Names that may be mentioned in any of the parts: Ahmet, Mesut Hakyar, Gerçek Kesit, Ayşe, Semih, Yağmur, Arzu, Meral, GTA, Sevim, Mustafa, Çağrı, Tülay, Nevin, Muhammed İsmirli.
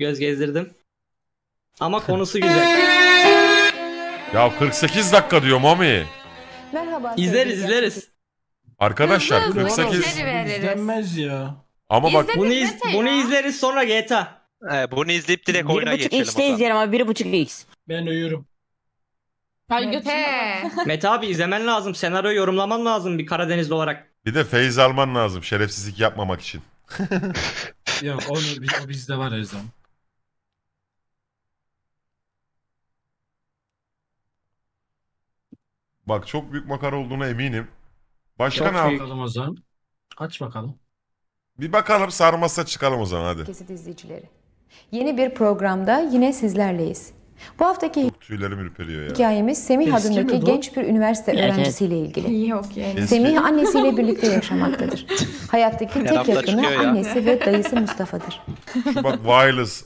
göz gezdirdim. Ama konusu güzel. Ya 48 dakika diyor Mami. Merhaba. İzleriz izleriz. Arkadaşlar hızlı, 48 izlenmez ya. Ama bak bunu izleriz sonra GTA. Bunu izleyip direkt oyuna geçelim. 1.5x'te izleyelim abi, 1.5x. Ben uyurum. Mete abi izlemen lazım, senaryoyu yorumlaman lazım bir Karadenizli olarak. Bir de feyiz alman lazım şerefsizlik yapmamak için. Ya o bizde var her zaman. Bak çok büyük makara olduğuna eminim. Başka ne yapalım o zaman? Aç bakalım. Bir bakalım, sarmazsa çıkalım o zaman hadi. Kesit izleyicileri. Yeni bir programda yine sizlerleyiz. Bu haftaki hikayemiz Semih adındaki genç bir üniversite öğrencisiyle ilgili. Yok yani. Semih annesiyle birlikte yaşamaktadır. Hayattaki tek yakını annesi ve dayısı Mustafa'dır. Şu bak wireless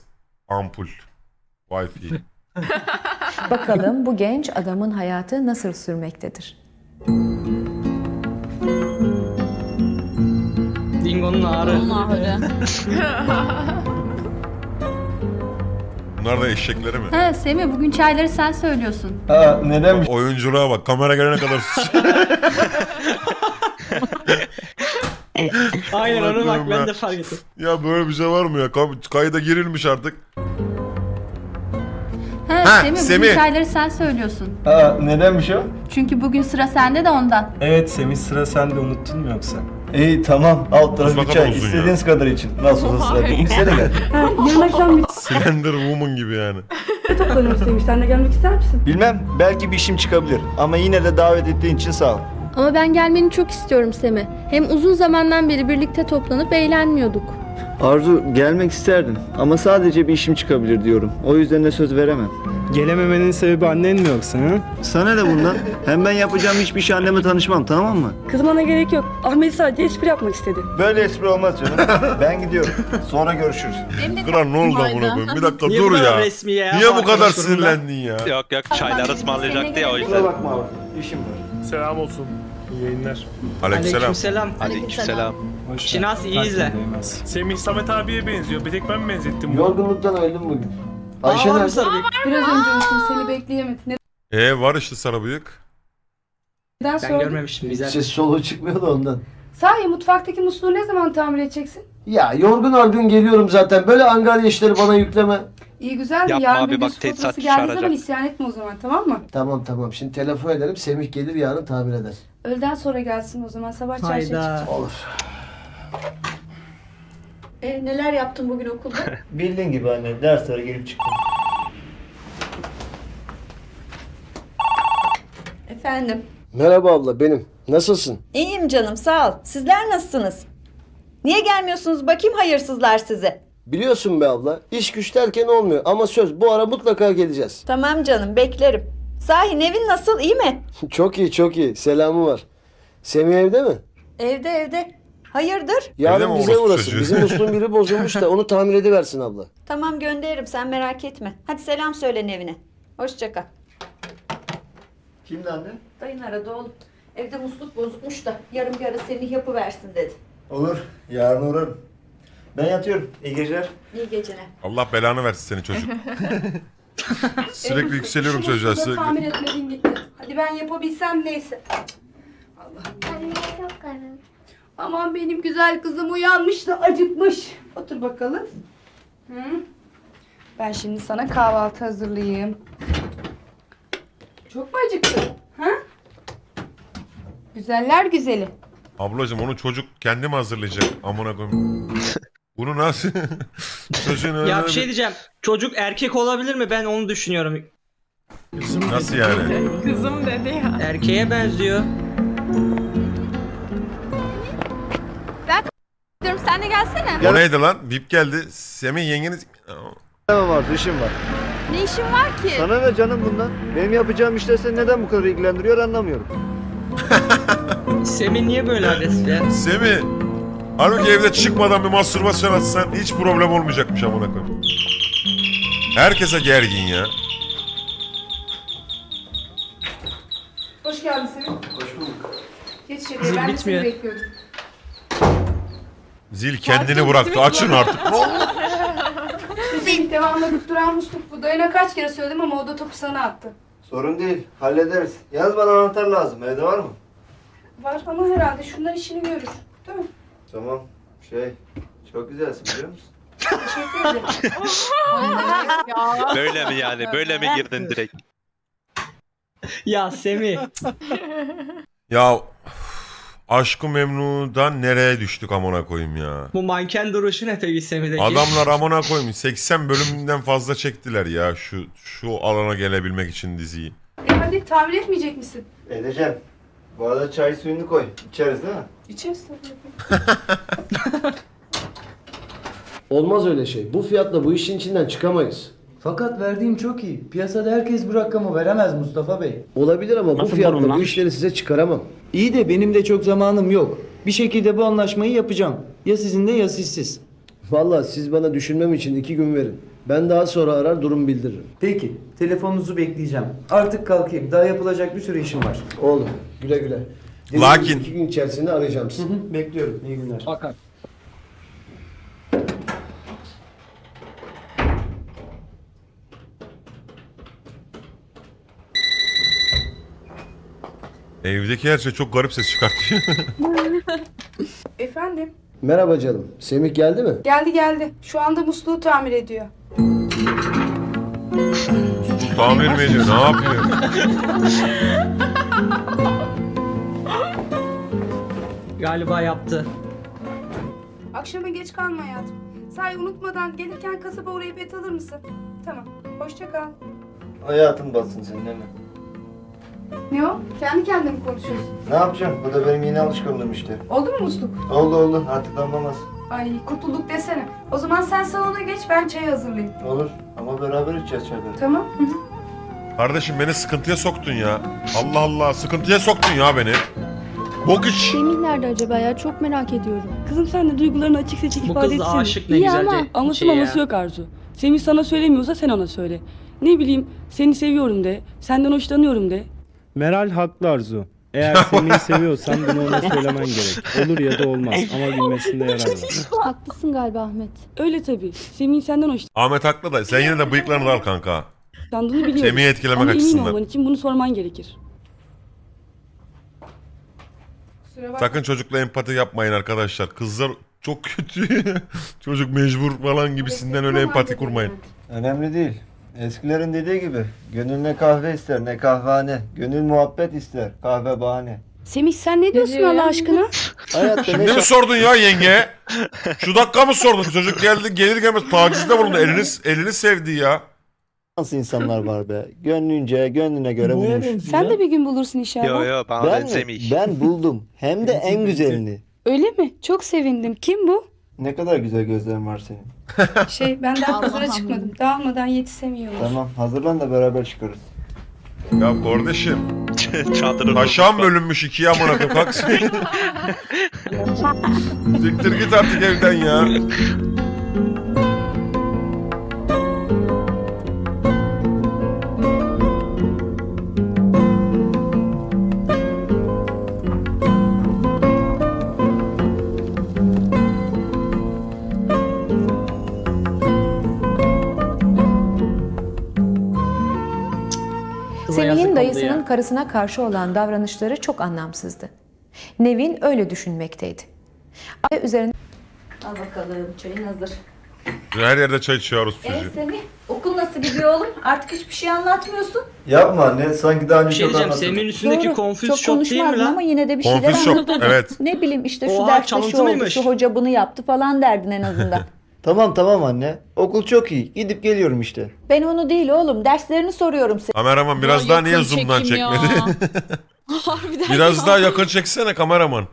ampul. Wi-Fi. Bakalım bu genç adamın hayatı nasıl sürmektedir? Dingo'nun ağrı. Bunlar da eşekleri mi? He Semih, bugün çayları sen söylüyorsun. Ha neden? Oyunculuğa bak, kamera gelene kadar sus. Aynen onu bak ben de fark ettim. Ya böyle bir şey var mı ya? Kayda girilmiş artık. Ha, Semih, bugün çayları sen söylüyorsun. Ha nedenmiş o? Çünkü bugün sıra sende de ondan. Evet Semih, sıra sende, unuttun mu yoksa? İyi tamam, alt tarafı bir çay istediğiniz kadar için. Nasıl olsa sıra değil, bize de gel. Yarın akşam bir... Slender Woman gibi yani. Toplanıyoruz Semih, sen de gelmek ister misin? Bilmem, belki bir işim çıkabilir ama yine de davet ettiğin için sağ ol. Ama ben gelmeni çok istiyorum Semih. Hem uzun zamandan beri birlikte toplanıp eğlenmiyorduk. Arzu, gelmek isterdim ama sadece bir işim çıkabilir diyorum. O yüzden de söz veremem. Gelememenin sebebi annen mi yoksa ha? Sana da bundan. Hem ben yapacağım hiçbir şey anneme tanışmam, tamam mı? Kızmana gerek yok. Ahmet sadece espri yapmak istedi. Böyle espri olmaz canım. Ben gidiyorum. Sonra görüşürüz. Kral ne oldu buna böyle? Bir dakika dur ya. Niye bu kadar sinirlendin ya? Yok yok, çayları ısmarlayacaktı ya o yüzden. Bakma abi, işim var. Selam olsun. İyi yayınlar. Aleykümselam. Aleykümselam. Şinas iyi izle. Semih Samet abiye benziyor. Bir tek ben mi benzettim? Yorgunluktan öldüm bugün. Ayşe var mı sarabıyık? Biraz önce unuttum, seni bekleyemedim. Var işte sarabıyık. Ben görmemiştim bize. Ses soluğu çıkmıyor da ondan. Sahi mutfaktaki musluğu ne zaman tamir edeceksin? Ya yorgun argın geliyorum zaten. Böyle angarya işleri bana yükleme. İyi güzel de yarın bir su fotası geldiği zaman isyan etme o zaman, tamam mı? Tamam, şimdi telefon ederim, Semih gelir yarın tamir eder. Öğleden sonra gelsin o zaman, sabah çarşıya çıkacağız. Olur. Neler yaptın bugün okulda? Bildiğin gibi anne, derslere gelip çıktım. Efendim? Merhaba abla, benim. Nasılsın? İyiyim canım, sağ ol. Sizler nasılsınız? Niye gelmiyorsunuz bakayım hayırsızlar sizi? Biliyorsun be abla, iş güç derken olmuyor ama söz, bu ara mutlaka geleceğiz. Tamam canım, beklerim. Sahi Nevin nasıl, iyi mi? Çok iyi, çok iyi. Selamı var. Semih evde mi? Evde. Hayırdır? Yarın bize uğrasın. Bizim musluğun biri bozulmuş da onu tamir ediversin abla. Tamam gönderirim, sen merak etme. Hadi selam söyle Nevin'e. Hoşça kal. Kimdi anne? Dayın aradı oğlum. Evde musluk bozukmuş da yarın bir ara Semih yapıversin dedi. Olur, yarın uğrarım. Ben yatıyorum. İyi geceler. İyi geceler. Allah belanı versin seni çocuk. Sürekli yükseliyorum çocuğa sürekli. Tamir etmediğin gitti. Hadi ben yapabilsem neyse. Allah'ım. Anne çok karım. Aman benim güzel kızım uyanmış da acıkmış. Otur bakalım. Hı? Ben şimdi sana kahvaltı hazırlayayım. Çok mu acıktın? Ha? Güzeller güzeli. Ablacığım onu çocuk kendi mi hazırlayacak? Amına koyayım. Bunu nasıl? Ya bir şey diyeceğim. Çocuk erkek olabilir mi? Ben onu düşünüyorum. Kızım nasıl dedi yani? Kızım dedi ya. Erkeğe benziyor. Sen de gelsene. O neydi lan? Bip geldi. Semih yengeniz... işim var. Ne işin var ki? Sana ne canım bundan? Benim yapacağım işler seni neden bu kadar ilgilendiriyor anlamıyorum. Semih niye böyle adres ya? Semih! Halbuki evde çıkmadan bir mastürbasyon atsan hiç problem olmayacakmış amına koyayım. Herkese gergin ya. Hoş geldin Semih. Hoş bulduk. Geç şöyle, ben de seni bekliyordum. Zil kendini bıraktı. Açın artık. değil. Devamlı tutturan musluk. Dayına kaç kere söyledim ama o da topu sana attı. Sorun değil. Hallederiz. Yaz bana anahtar lazım. Evde var mı? Var ama herhalde şunlar işini görür. Değil mi? Tamam. Çok güzelsin biliyor musun? Teşekkür ederim. Böyle mi yani? Böyle mi girdin direkt? Ya Semih. Ya Aşk-ı Memnu'dan nereye düştük amına koyayım ya. Bu manken duruşu ne peki Semih'deki? Adamlar amına koyayım 80 bölümden fazla çektiler ya şu alana gelebilmek için diziyi. Hadi tahmin etmeyecek misin? Edeceğim. Bu arada çay suyunu koy. İçeriz değil mi? İçeriz tabii. Olmaz öyle şey. Bu fiyatla bu işin içinden çıkamayız. Fakat verdiğim çok iyi. Piyasada herkes bu rakamı veremez Mustafa Bey. Olabilir ama nasıl bu fiyatla bu işleri size çıkaramam. İyi de benim de çok zamanım yok. Bir şekilde bu anlaşmayı yapacağım. Ya sizinle ya sizsiz. Vallahi siz bana düşünmem için 2 gün verin. Ben daha sonra arar durum bildiririm. Peki. Telefonunuzu bekleyeceğim. Artık kalkayım. Daha yapılacak bir sürü işim var. Oğlum güle güle. Lakin 2 gün içerisinde arayacağım sizi. Bekliyorum. İyi günler. Fakat. Evdeki her şey çok garip ses çıkartıyor. Efendim? Merhaba canım. Semih geldi mi? Geldi. Şu anda musluğu tamir ediyor. Tamir mi ediyor? Ne yapıyor? Galiba yaptı. Akşama geç kalma hayatım. Say unutmadan gelirken kasaba uğrayıp et alır mısın? Tamam. Hoşça kal. Hayatım batsın senin değil mi? Ne o? Kendi kendine mi konuşuyorsun? Ne yapacağım? Bu da benim yeni alışkanlığım işte. Oldu mu musluk? Oldu. Artık damlamaz. Ay kurtulduk desene. O zaman sen salona geç ben çay hazırlayayım. Olur ama beraber içeceğiz çayları. Tamam. Kardeşim beni sıkıntıya soktun ya. Allah Allah sıkıntıya soktun ya beni. Bok iç. Semih nerede acaba ya? Çok merak ediyorum. Kızım sen de duygularını açık seçik ifade etsin. Bu kız aşık ne güzelce. İyi ama anası yok Arzu. Semih sana söylemiyorsa sen ona söyle. Ne bileyim seni seviyorum de, senden hoşlanıyorum de. Meral haklı Arzu. Eğer Semih'i seviyorsan bunu ona söylemen gerek. Olur ya da olmaz ama bilmesinde yarar var. Haklısın galiba Ahmet. Öyle tabii. Semih senden hoşlanıyor. Ahmet haklı da sen yine de bıyıklarını al kanka. Semih'i etkilemek açısından. Emin olman için bunu sorman gerekir. Sakın çocukla empati yapmayın arkadaşlar. Kızlar çok kötü. Çocuk mecbur falan gibisinden öyle empati kurmayın. Önemli değil. Eskilerin dediği gibi, gönül ne kahve ister ne kahvehane, gönül muhabbet ister kahve bahane. Semih sen ne diyorsun Allah aşkına? Şimdi mi sordun ya yenge? Şu dakika mı sordun? Çocuk geldi gelir gelmez tacizde bulundu, elini sevdi ya. Nasıl insanlar var be? Gönlünce, gönlüne göre bulmuş. Sen de bir gün bulursun inşallah. Yo ben Semih. Ben buldum. Hem de en güzelini. Öyle mi? Çok sevindim. Kim bu? Ne kadar güzel gözlerin var senin. Ben daha pazara çıkmadım. Dağılmadan yetişemiyorum. Tamam hazırlan da beraber çıkarız. Ya kardeşim. Aşağım bölünmüş 2'ye amına koyayım. Kalk sen. Siktir git artık evden ya. Semih'in dayısının karısına karşı olan davranışları çok anlamsızdı. Nevin öyle düşünmekteydi. Al bakalım çayın hazır. Her yerde çay içiyoruz çocuğum. Semih okul nasıl gidiyor oğlum? Artık hiçbir şey anlatmıyorsun. Yapma anne sanki daha önce çok anlattım. Semih'in üstündeki konfüz şok değil mi lan? Ama yine de bir şeyler anlatırdın. Evet. Ne bileyim işte şu derste şu oldu, şu hoca bunu yaptı falan derdin en azından. Tamam anne. Okul çok iyi. Gidip geliyorum işte. Ben onu değil oğlum. Derslerini soruyorum size. Kameraman biraz daha niye zoom'dan çekmedi? Biraz daha yakın çeksene kameraman.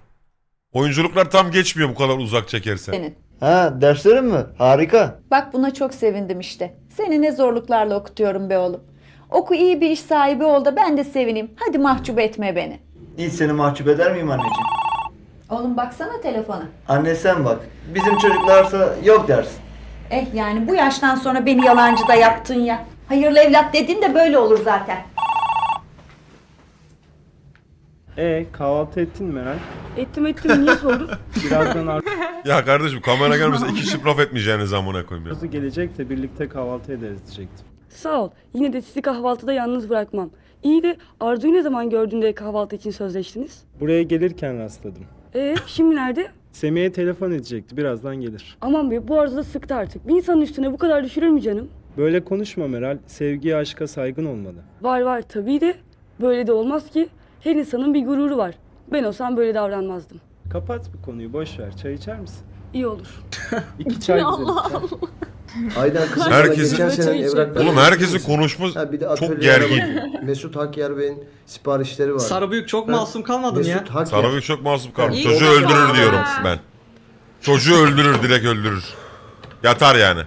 Oyunculuklar tam geçmiyor bu kadar uzak çekersen. Ha derslerin mi? Harika. Bak buna çok sevindim işte. Seni ne zorluklarla okutuyorum be oğlum. Oku iyi bir iş sahibi ol da ben de sevineyim. Hadi mahcup etme beni. Hiç seni mahcup eder miyim anneciğim? Oğlum baksana telefona. Anne sen bak. Bizim çocuklarsa yok dersin. Yani bu yaştan sonra beni yalancı da yaptın ya. Hayırlı evlat dediğin de böyle olur zaten. Kahvaltı ettin mi Meral? Ettim, niye sordun? Birazdan Arzu... Ya kardeşim kamera gelmese iki çift laf etmeyeceğiniz amına koyayım ya. Arzu gelecek de birlikte kahvaltı ederiz diyecektim. Sağ ol. Yine de sizi kahvaltıda yalnız bırakmam. İyi de Arzu'yu ne zaman gördüğünde kahvaltı için sözleştiniz? Buraya gelirken rastladım. Şimdi nerede? Semih'e telefon edecekti, birazdan gelir. Aman be, bu Arzu da sıktı artık. Bir insanın üstüne bu kadar düşürür mü canım? Böyle konuşma Meral, sevgiye aşka saygın olmalı. Var tabii de böyle de olmaz ki. Her insanın bir gururu var. Ben olsam böyle davranmazdım. Kapat bu konuyu, boş ver. Çay içer misin? İyi olur. 2 çay güzel. Aydan kızım. Herkesin konuşması çok gergin. Mesut Hakyar Bey'in siparişleri var. Sarabıyık çok masum kalmadım ya. Sarabıyık çok masum kalmadım. Çocuğu öldürür diyorum ben. Çocuğu öldürür, direkt öldürür. Yatar yani.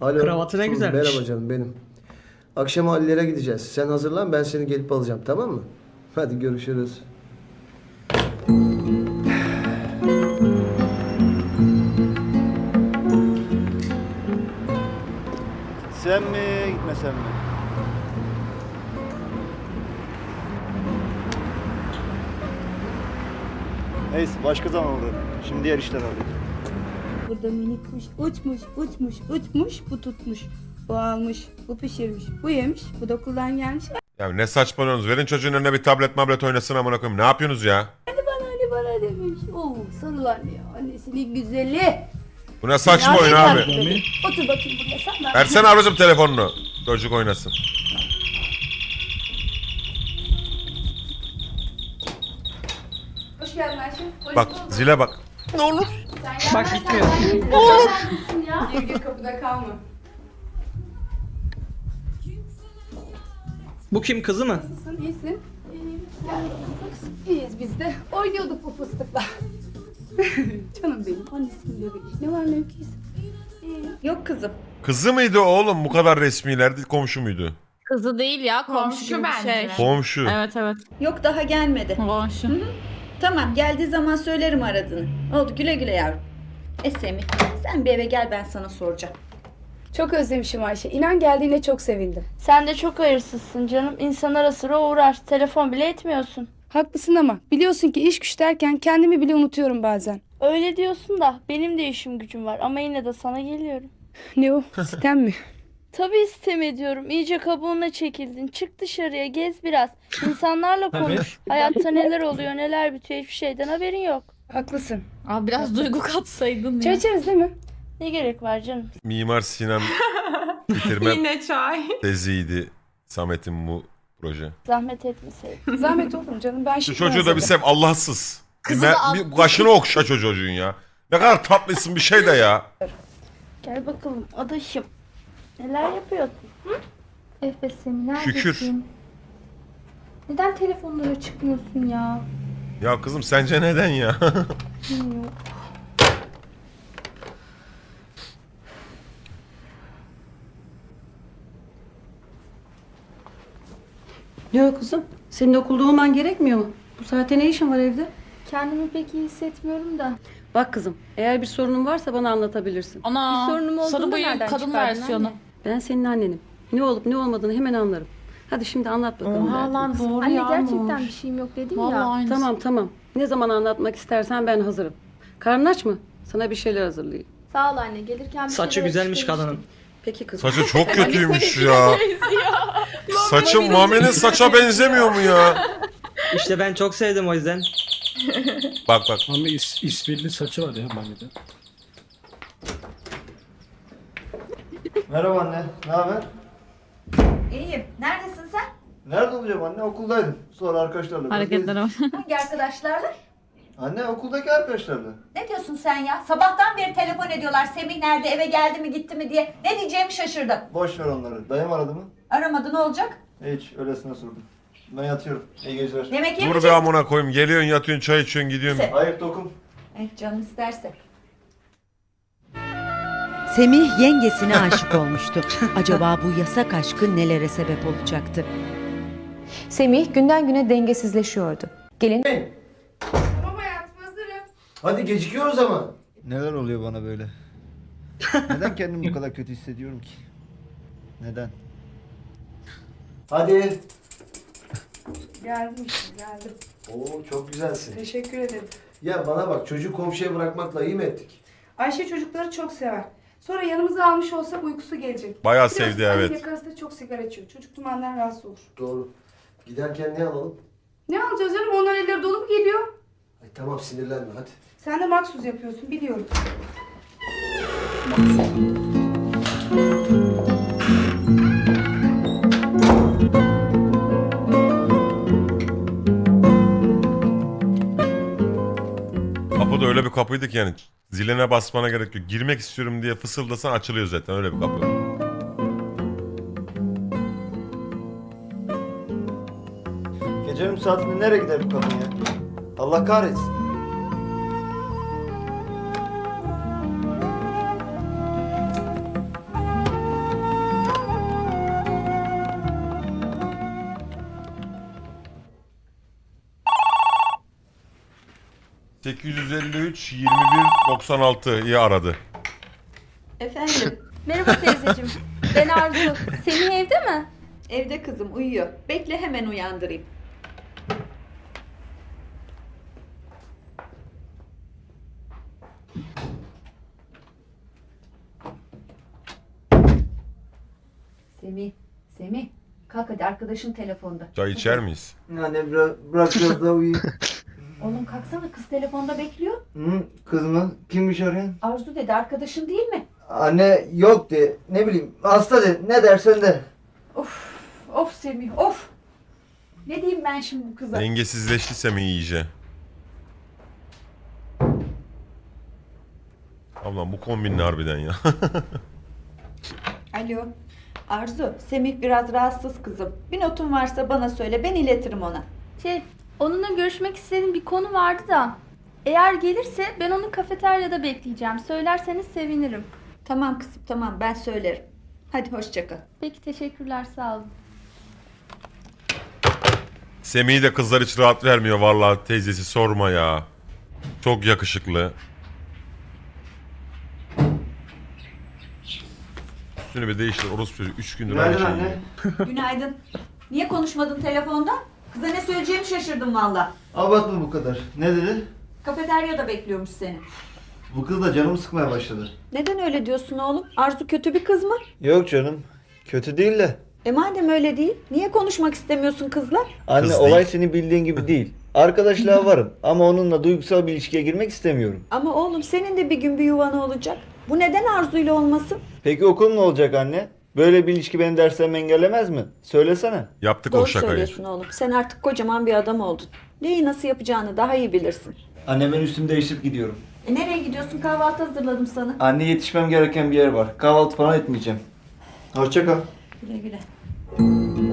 Alo. Kravatı ne güzelmiş. Merhaba canım benim. Akşam Halilere gideceğiz. Sen hazırlan, ben seni gelip alacağım, tamam mı? Hadi görüşürüz. Sen mi gitmesen mi? Neyse başka zaman uğrarım. Şimdi diğer işler alayım. Burada minik kuş uçmuş, bu tutmuş. Bu almış, bu pişirmiş, bu yemiş, bu da kullan gelmiş. Ya ne saçmalıyorsunuz? Verin çocuğun önüne bir tablet oynasın amına koyayım. Ne yapıyorsunuz ya? Hani bana demiş. Oo, sarılar ya. Annesinin güzeli. Bu ne saçma oyun abi? Otur bakayım burada sen. Versene ablacığım telefonunu. Çocuk oynasın. Hoş geldin Ayşe. Bak zile bak. Ne olur. Bak gitmiyor. Ne olur. Bir gün kapıda kalma. Bu kim, kızı mı? Nasılsın? İyisin. İyiyiz biz de. Oynuyorduk bu fıstıkla. Canım benim. Annesinin bebeği. Ne var ne yok, iyisin? Yok kızım. Kızı mıydı oğlum bu kadar resmilerdi? Komşu muydu? Kızı değil ya. Komşu bence. Şey. Komşu. Evet. Yok daha gelmedi. Komşu. Hı-hı. Tamam geldiği zaman söylerim aradığını. Oldu güle güle yavrum. Semih sen bir eve gel, ben sana soracağım. Çok özlemişim Ayşe. İnan geldiğine çok sevindim. Sen de çok hayırsızsın canım. İnsan ara sıra uğrar. Telefon bile etmiyorsun. Haklısın ama biliyorsun ki iş güç derken kendimi bile unutuyorum bazen. Öyle diyorsun da benim de işim gücüm var ama yine de sana geliyorum. Ne o? Sitem mi? Tabii sitem ediyorum. İyice kabuğuna çekildin. Çık dışarıya, gez biraz. İnsanlarla konuş. Hayatta neler oluyor, neler bitiyor, hiçbir şeyden haberin yok. Haklısın. Abi biraz duygu katsaydın. Çay içeriz değil mi? Ne gerek var canım? Mimar Sinan bitirmem teziydi Samet'in bu proje. Zahmet etmeseydin. Zahmet olur canım. Ben şu çocuğu da bilsem Allahsız. Kaşını okşa çocuğun ya. Ne kadar tatlısın bir şey de ya. Gel bakalım adaşım. Neler yapıyorsun? Efes'im neredesin? Şükür. Neden telefonlara çıkmıyorsun ya? Ya kızım sence neden ya? Bilmiyorum. Ne o kızım? Senin okulda olman gerekmiyor mu? Bu saate ne işin var evde? Kendimi pek iyi hissetmiyorum da. Bak kızım, eğer bir sorunun varsa bana anlatabilirsin. Ana, bir sorunum olduğunda nereden kadın versiyonu. Ben senin annenim. Ne olup ne olmadığını hemen anlarım. Hadi şimdi anlat bakalım. Oha lan doğru anne, Yağmur. Gerçekten bir şeyim yok dedim vallahi ya. Aynısı. Tamam. Ne zaman anlatmak istersen ben hazırım. Karnın aç mı? Sana bir şeyler hazırlayayım. Sağ ol anne, gelirken bir saçı güzelmiş kadının. Peki kızım. Saçı çok kötüymüş ya. Saçı Muhammed'in saça benzemiyor mu ya? İşte ben çok sevdim o yüzden. Bak. Muhammed İsmirli saçı var ya Muhammed'in. Merhaba anne, ne haber? İyiyim. Neredesin sen? Nerede olacağım anne? Okuldaydım. Sonra arkadaşlarla. Hareketler var. Hangi arkadaşlarla? Anne okuldaki arkadaşlarla. Ne diyorsun sen ya? Sabahtan beri telefon ediyorlar. Semih nerede, eve geldi mi, gitti mi diye. Ne diyeceğimi şaşırdım. Boş ver onları. Dayım aradı mı? Aramadı, ne olacak? Hiç, öylesine sordum. Ben yatıyorum. İyi geceler. Demek dur be amına koyayım. Geliyorsun, yatıyorsun, çay içiyorsun, gidiyorsun. Hayır dokun. Canım isterse. Semih yengesine aşık olmuştu. Acaba bu yasak aşkı nelere sebep olacaktı? Semih günden güne dengesizleşiyordu. Gelin. Hadi gecikiyoruz ama. Neler oluyor bana böyle? Neden kendimi bu kadar kötü hissediyorum ki? Neden? Hadi. Geldim. Oo, çok güzelsin. Teşekkür ederim. Ya bana bak, çocuğu komşuya bırakmakla iyi mi ettik? Ayşe çocukları çok sever. Sonra yanımıza almış olsak uykusu gelecek. Bayağı biraz sevdi, evet. Yakarası da çok sigara içiyor. Çocuk dumandan rahatsız olur. Doğru. Giderken ne alalım? Ne alacağız canım? Onlar elleri dolu mu geliyor? Ay tamam, sinirlenme hadi. Sen de maksuz yapıyorsun, biliyorum. Kapı da öyle bir kapıydı ki yani zilene basmana gerek yok. Girmek istiyorum diye fısıldasan açılıyor zaten, öyle bir kapı. Gecenin saatinde nereye gider bu kadın ya? Allah kahretsin. ...853-21-96'yı aradı. Efendim, merhaba teyzeciğim. Ben Arzu. Semih evde mi? Evde kızım, uyuyor. Bekle, hemen uyandırayım. Semih. Kalk hadi, arkadaşın telefonda. Çay içer miyiz? Anne bırak biraz daha uyuyayım. Oğlum kalksana, kız telefonda bekliyor. Kız mı? Kimmiş arayan? Arzu dedi, arkadaşın değil mi? Anne yok de, ne bileyim hasta de, ne dersen de. Of Semih, of. Ne diyeyim ben şimdi bu kıza? Dengesizleşti Semih iyice. Ablam bu kombinli harbiden ya. Alo. Arzu, Semih biraz rahatsız kızım. Bir notun varsa bana söyle, ben iletirim ona. Onunla görüşmek istediğim bir konu vardı da. Eğer gelirse ben onu kafeteryada bekleyeceğim. Söylerseniz sevinirim. Tamam kızım, tamam, ben söylerim. Hadi hoşça kal. Peki, teşekkürler, sağ olun. Semih'i de kızlar hiç rahat vermiyor vallahi, teyzesi sorma ya. Çok yakışıklı. Üstünü bir değiştir, orospu 3 gündür aynı şey. Günaydın. Niye konuşmadın telefonda? Kıza ne söyleyeceğimi şaşırdım valla. Abartma bu kadar. Ne dedi? Kafeteryada bekliyormuş seni. Bu kız da canımı sıkmaya başladı. Neden öyle diyorsun oğlum? Arzu kötü bir kız mı? Yok canım. Kötü değil de. E madem öyle değil, niye konuşmak istemiyorsun kızla? Anne kız olay senin bildiğin gibi değil. Arkadaşlığa varım ama onunla duygusal bir ilişkiye girmek istemiyorum. Ama oğlum senin de bir gün bir yuvan olacak. Bu neden Arzu'yla olmasın? Peki okul ne olacak anne? Böyle bir ilişki beni derslerimi engellemez mi? Söylesene. Yaptık o şakayı. Doğru söylüyorsun oğlum. Sen artık kocaman bir adam oldun. Neyi nasıl yapacağını daha iyi bilirsin. Anne ben üstümü değiştirip gidiyorum. Nereye gidiyorsun? Kahvaltı hazırladım sana. Anne yetişmem gereken bir yer var. Kahvaltı falan etmeyeceğim. Hoşça kal. Güle güle.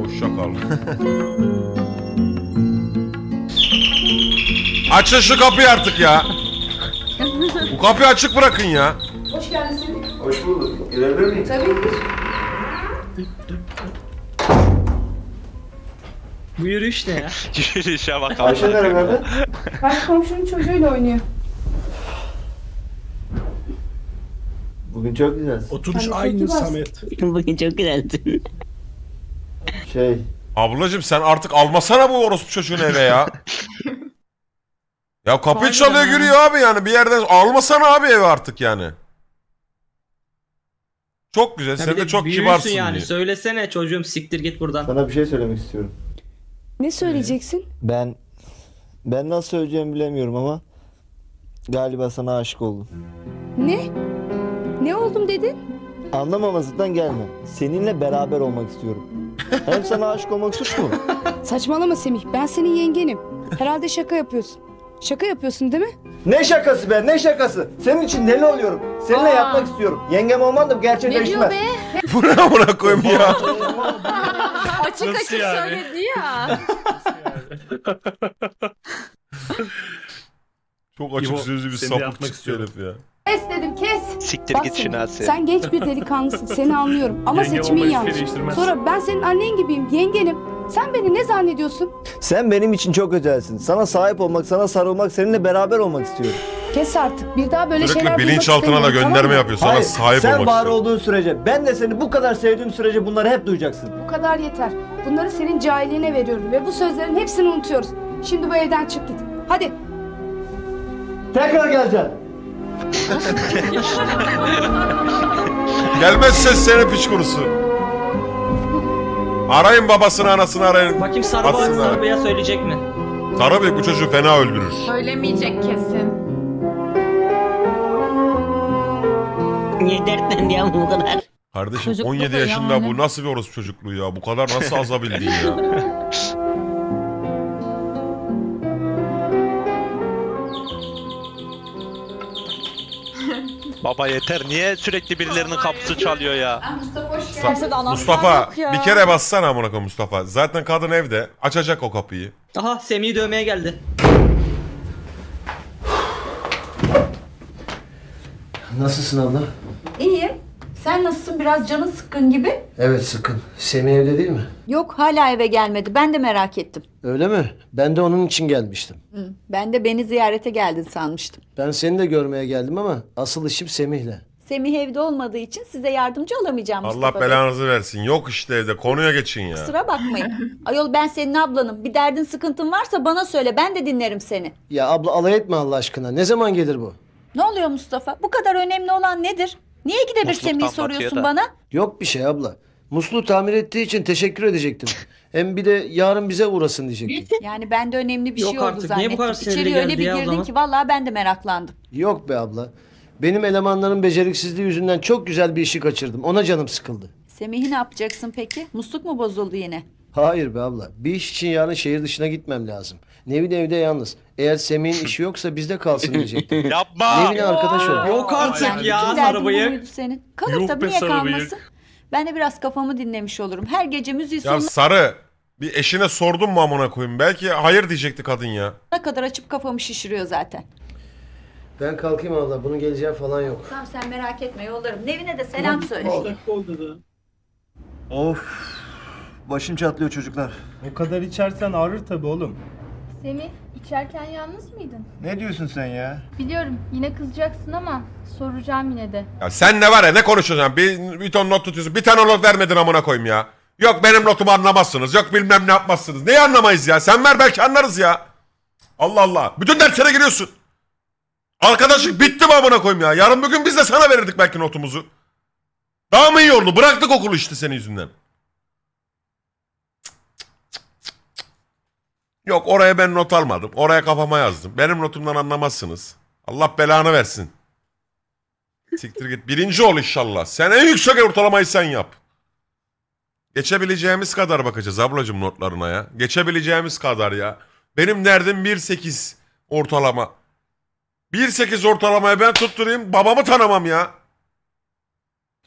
Hoşça kal. Açın şu kapıyı artık ya. Bu kapıyı açık bırakın ya. Hoş geldin Semih. Hoş bulduk. Girebilir miyim? Tabii ki. Bu yürüyüş ne ya? Yürüyüşe bak. Ayşe nereye verdi? Komşunun çocuğuyla oynuyor. Bugün çok güzelsin. Oturuş aynı Samet. Bugün çok güzelsin. Ablacığım sen artık almasana bu orospu çocuğunu eve ya. Ya kapıyı çalıyor gülüyor abi yani, bir yerden almasana abi eve artık yani. Çok güzel. Sen de çok kibarsın yani. Diye. Söylesene çocuğum, siktir git buradan. Sana bir şey söylemek istiyorum. Ne söyleyeceksin? Ben nasıl söyleyeceğimi bilemiyorum ama galiba sana aşık oldum. Ne? Ne oldum dedin? Anlamamazlıktan gelme. Seninle beraber olmak istiyorum. Hem sana aşık olmak suç mu? Saçmalama Semih. Ben senin yengenim. Herhalde şaka yapıyorsun. Şaka yapıyorsun değil mi? Ne şakası be, ne şakası? Senin için deli oluyorum. Seninle yapmak istiyorum. Yengem olman da gerçekleşmez. Ne diyor be? Buraya buna koyayım ya. Açık açık yani? Söyledi ya. Çok açık sözlü bir sapık çıktı herif ya. Kes dedim, kes. Siktir bak git şinasi. Sen genç bir delikanlısın, seni anlıyorum. Ama yenge seçimin yanlış. Sonra ben senin annen gibiyim, yengenim. Sen beni ne zannediyorsun? Sen benim için çok özelsin. Sana sahip olmak, sana sarılmak, seninle beraber olmak istiyorum. Kes artık. Bir daha böyle sürekli bilinçaltına da gönderme yapıyor. Sana hayır, sahip olmak. Sen var olduğun sürece, ben de seni bu kadar sevdiğim sürece bunları hep duyacaksın. Bu kadar yeter. Bunları senin cahilliğine veriyorum ve bu sözlerin hepsini unutuyoruz. Şimdi bu evden çık git. Hadi. Tekrar geleceğim. Gelmezse seni piç kurusu. Arayın babasını, anasını arayın. Bakayım Sarıbey'e söyleyecek mi? Sarıbey bu çocuğu fena öldürür. Söylemeyecek kesin. Niye dertlendi ya bu kadar? Kardeşim çocuk 17 yaşında ya bu nasıl bir orospu çocukluğu ya? Bu kadar nasıl azabildiğin ya? Baba yeter, niye sürekli birilerinin kapısı çalıyor ya? Mustafa, hoş geldin. Mustafa bir kere bassana amına koyayım Mustafa. Zaten kadın evde, açacak o kapıyı. Aha, Semih'i dövmeye geldi. Nasılsın abla? İyiyim. Sen nasılsın? Biraz canın sıkkın gibi. Evet sıkkın. Semih evde değil mi? Yok, hala eve gelmedi. Ben de merak ettim. Öyle mi? Ben de onun için gelmiştim. Hı, ben de beni ziyarete geldin sanmıştım. Ben seni de görmeye geldim ama asıl işim Semih'le. Semih evde olmadığı için size yardımcı olamayacağım Mustafa. Allah belanızı versin. Yok işte evde. Konuya geçin ya. Kusura bakmayın. Ayol ben senin ablanım. Bir derdin sıkıntın varsa bana söyle. Ben de dinlerim seni. Ya abla alay etme Allah aşkına. Ne zaman gelir bu? Ne oluyor Mustafa? Bu kadar önemli olan nedir? Niye ikide bir Semih'i soruyorsun bana? Yok bir şey abla. Musluğu tamir ettiği için teşekkür edecektim. Hem bir de yarın bize uğrasın diyecektim. Yani ben de önemli bir şey oldu zannettim. İçeriye öyle bir girdin ki vallahi ben de meraklandım. Yok be abla. Benim elemanların beceriksizliği yüzünden çok güzel bir işi kaçırdım. Ona canım sıkıldı. Semih'i ne yapacaksın peki? Musluk mu bozuldu yine? Hayır be abla. Bir iş için yarın şehir dışına gitmem lazım. Nevin evde yalnız. Eğer Semih'in işi yoksa bizde kalsın diyecektim. Yapma! Nevin arkadaş ol. Yok artık yani ya Sarıbıyık. Kalır tabii, niye kalmasın? Ben de biraz kafamı dinlemiş olurum. Her gece müziği sonuna... Ya Sarı, bir eşine sordun mu amına koyayım? Belki hayır diyecekti kadın ya. Ne kadar açıp kafamı şişiriyor zaten. Ben kalkayım abla. Bunun geleceği falan yok. Tamam sen merak etme, yollarım. Nevin'e de selam söyle. Of! Başım çatlıyor çocuklar. O kadar içersen ağrır tabii oğlum. Semih, içerken yalnız mıydın? Ne diyorsun sen ya? Biliyorum, yine kızacaksın ama soracağım yine de. Ya sen ne var ya, ne konuşacaksın? Bir ton not tutuyorsun, bir tane not vermedin amına koyayım ya. Yok benim notumu anlamazsınız, yok bilmem ne yapmazsınız. Neyi anlamayız ya? Sen ver belki anlarız ya. Allah Allah, bütün derslere giriyorsun. Arkadaşlık bitti mi amına koyayım ya? Yarın bugün biz de sana verirdik belki notumuzu. Daha mı iyi oldu? Bıraktık okulu işte senin yüzünden. Yok oraya ben not almadım. Oraya kafama yazdım. Benim notumdan anlamazsınız. Allah belanı versin. Siktir git. Birinci ol inşallah. Sen en yüksek ortalamayı sen yap. Geçebileceğimiz kadar bakacağız ablacığım notlarına ya. Geçebileceğimiz kadar ya. Benim derdim 1.8 ortalama. 1.8 ortalamayı ben tutturayım. Babamı tanımam ya.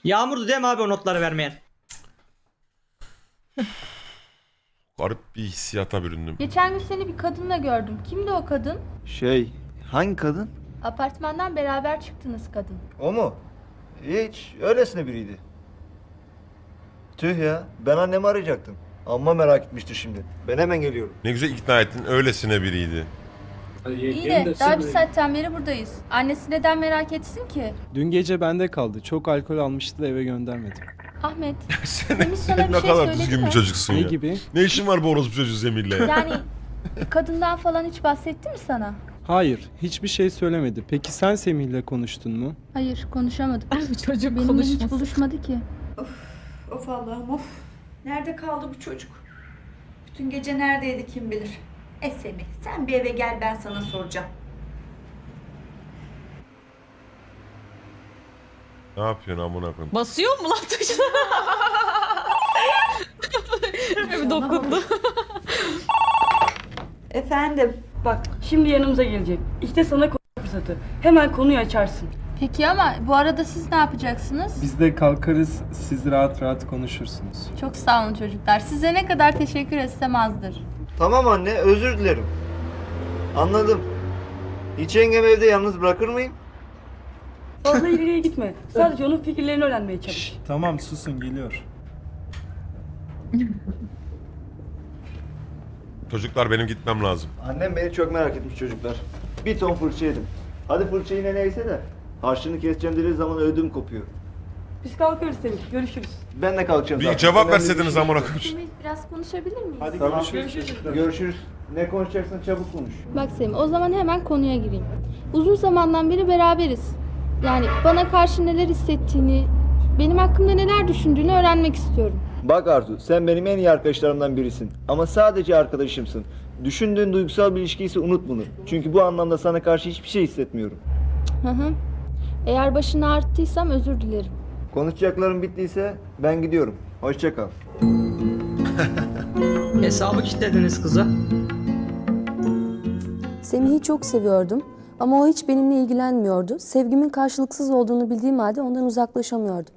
Yağmurdu değil mi abi o notları vermeyen? Garip bir hissiyata büründüm. Geçen gün seni bir kadınla gördüm. Kimdi o kadın? Hangi kadın? Apartmandan beraber çıktınız kadın. O mu? Hiç, öylesine biriydi. Tüh ya, ben annemi arayacaktım. Amma merak etmişti şimdi. Ben hemen geliyorum. Ne güzel ikna ettin, öylesine biriydi. İyi de daha bir saatten beri buradayız. Annesi neden merak etsin ki? Dün gece bende kaldı. Çok alkol almıştı da eve göndermedim. Ahmet, Semih ne kadar düzgün bir çocuksun ya. Ne gibi? Ne işin var bu orospu çocuğu Semih'le? Yani kadından falan hiç bahsetti mi sana? Hayır, hiçbir şey söylemedi. Peki sen Semih'le konuştun mu? Hayır, konuşamadık. Çocuk benimle hiç buluşmadı ki. Of, of Allah'ım of. Nerede kaldı bu çocuk? Bütün gece neredeydi kim bilir? Semih, sen bir eve gel ben sana soracağım. Ne yapıyorsun amına koyayım? Basıyor mu lan tuşuna? Bir dokundu. Efendim bak şimdi yanımıza gelecek. İşte sana fırsatı. Hemen konuyu açarsın. Peki ama bu arada siz ne yapacaksınız? Biz de kalkarız, siz rahat rahat konuşursunuz. Çok sağ olun çocuklar. Size ne kadar teşekkür etsem azdır. Tamam anne, özür dilerim. Anladım. Hiç yengemi evde yalnız bırakır mıyım? Fazla ileriye gitme. Sadece onun fikirlerini öğrenmeye çalış. Şişt, tamam susun geliyor. Çocuklar benim gitmem lazım. Annem beni çok merak etmiş çocuklar. Bir ton fırça yedim. Hadi fırça yine neyse de harçlığını keseceğim dediği zaman ödüm kopuyor. Biz kalkıyoruz Semih, görüşürüz. Ben de kalkacağım zaten. Bir cevap verseydiniz amına koyayım. Biraz konuşabilir miyiz? Hadi tamam. Görüşürüz. Ne konuşacaksın çabuk konuş. Bak Semih, o zaman hemen konuya gireyim. Uzun zamandan beri beraberiz. Yani bana karşı neler hissettiğini, benim hakkımda neler düşündüğünü öğrenmek istiyorum. Bak Arzu, sen benim en iyi arkadaşlarımdan birisin. Ama sadece arkadaşımsın. Düşündüğün duygusal bir ilişki ise unut bunu. Çünkü bu anlamda sana karşı hiçbir şey hissetmiyorum. Hı. Eğer başını ağrıttıysam özür dilerim. Konuşacaklarım bittiyse ben gidiyorum. Hoşça kal. Hesabı kilitlediniz kıza. Semih'i çok seviyordum ama o hiç benimle ilgilenmiyordu. Sevgimin karşılıksız olduğunu bildiğim halde ondan uzaklaşamıyordum.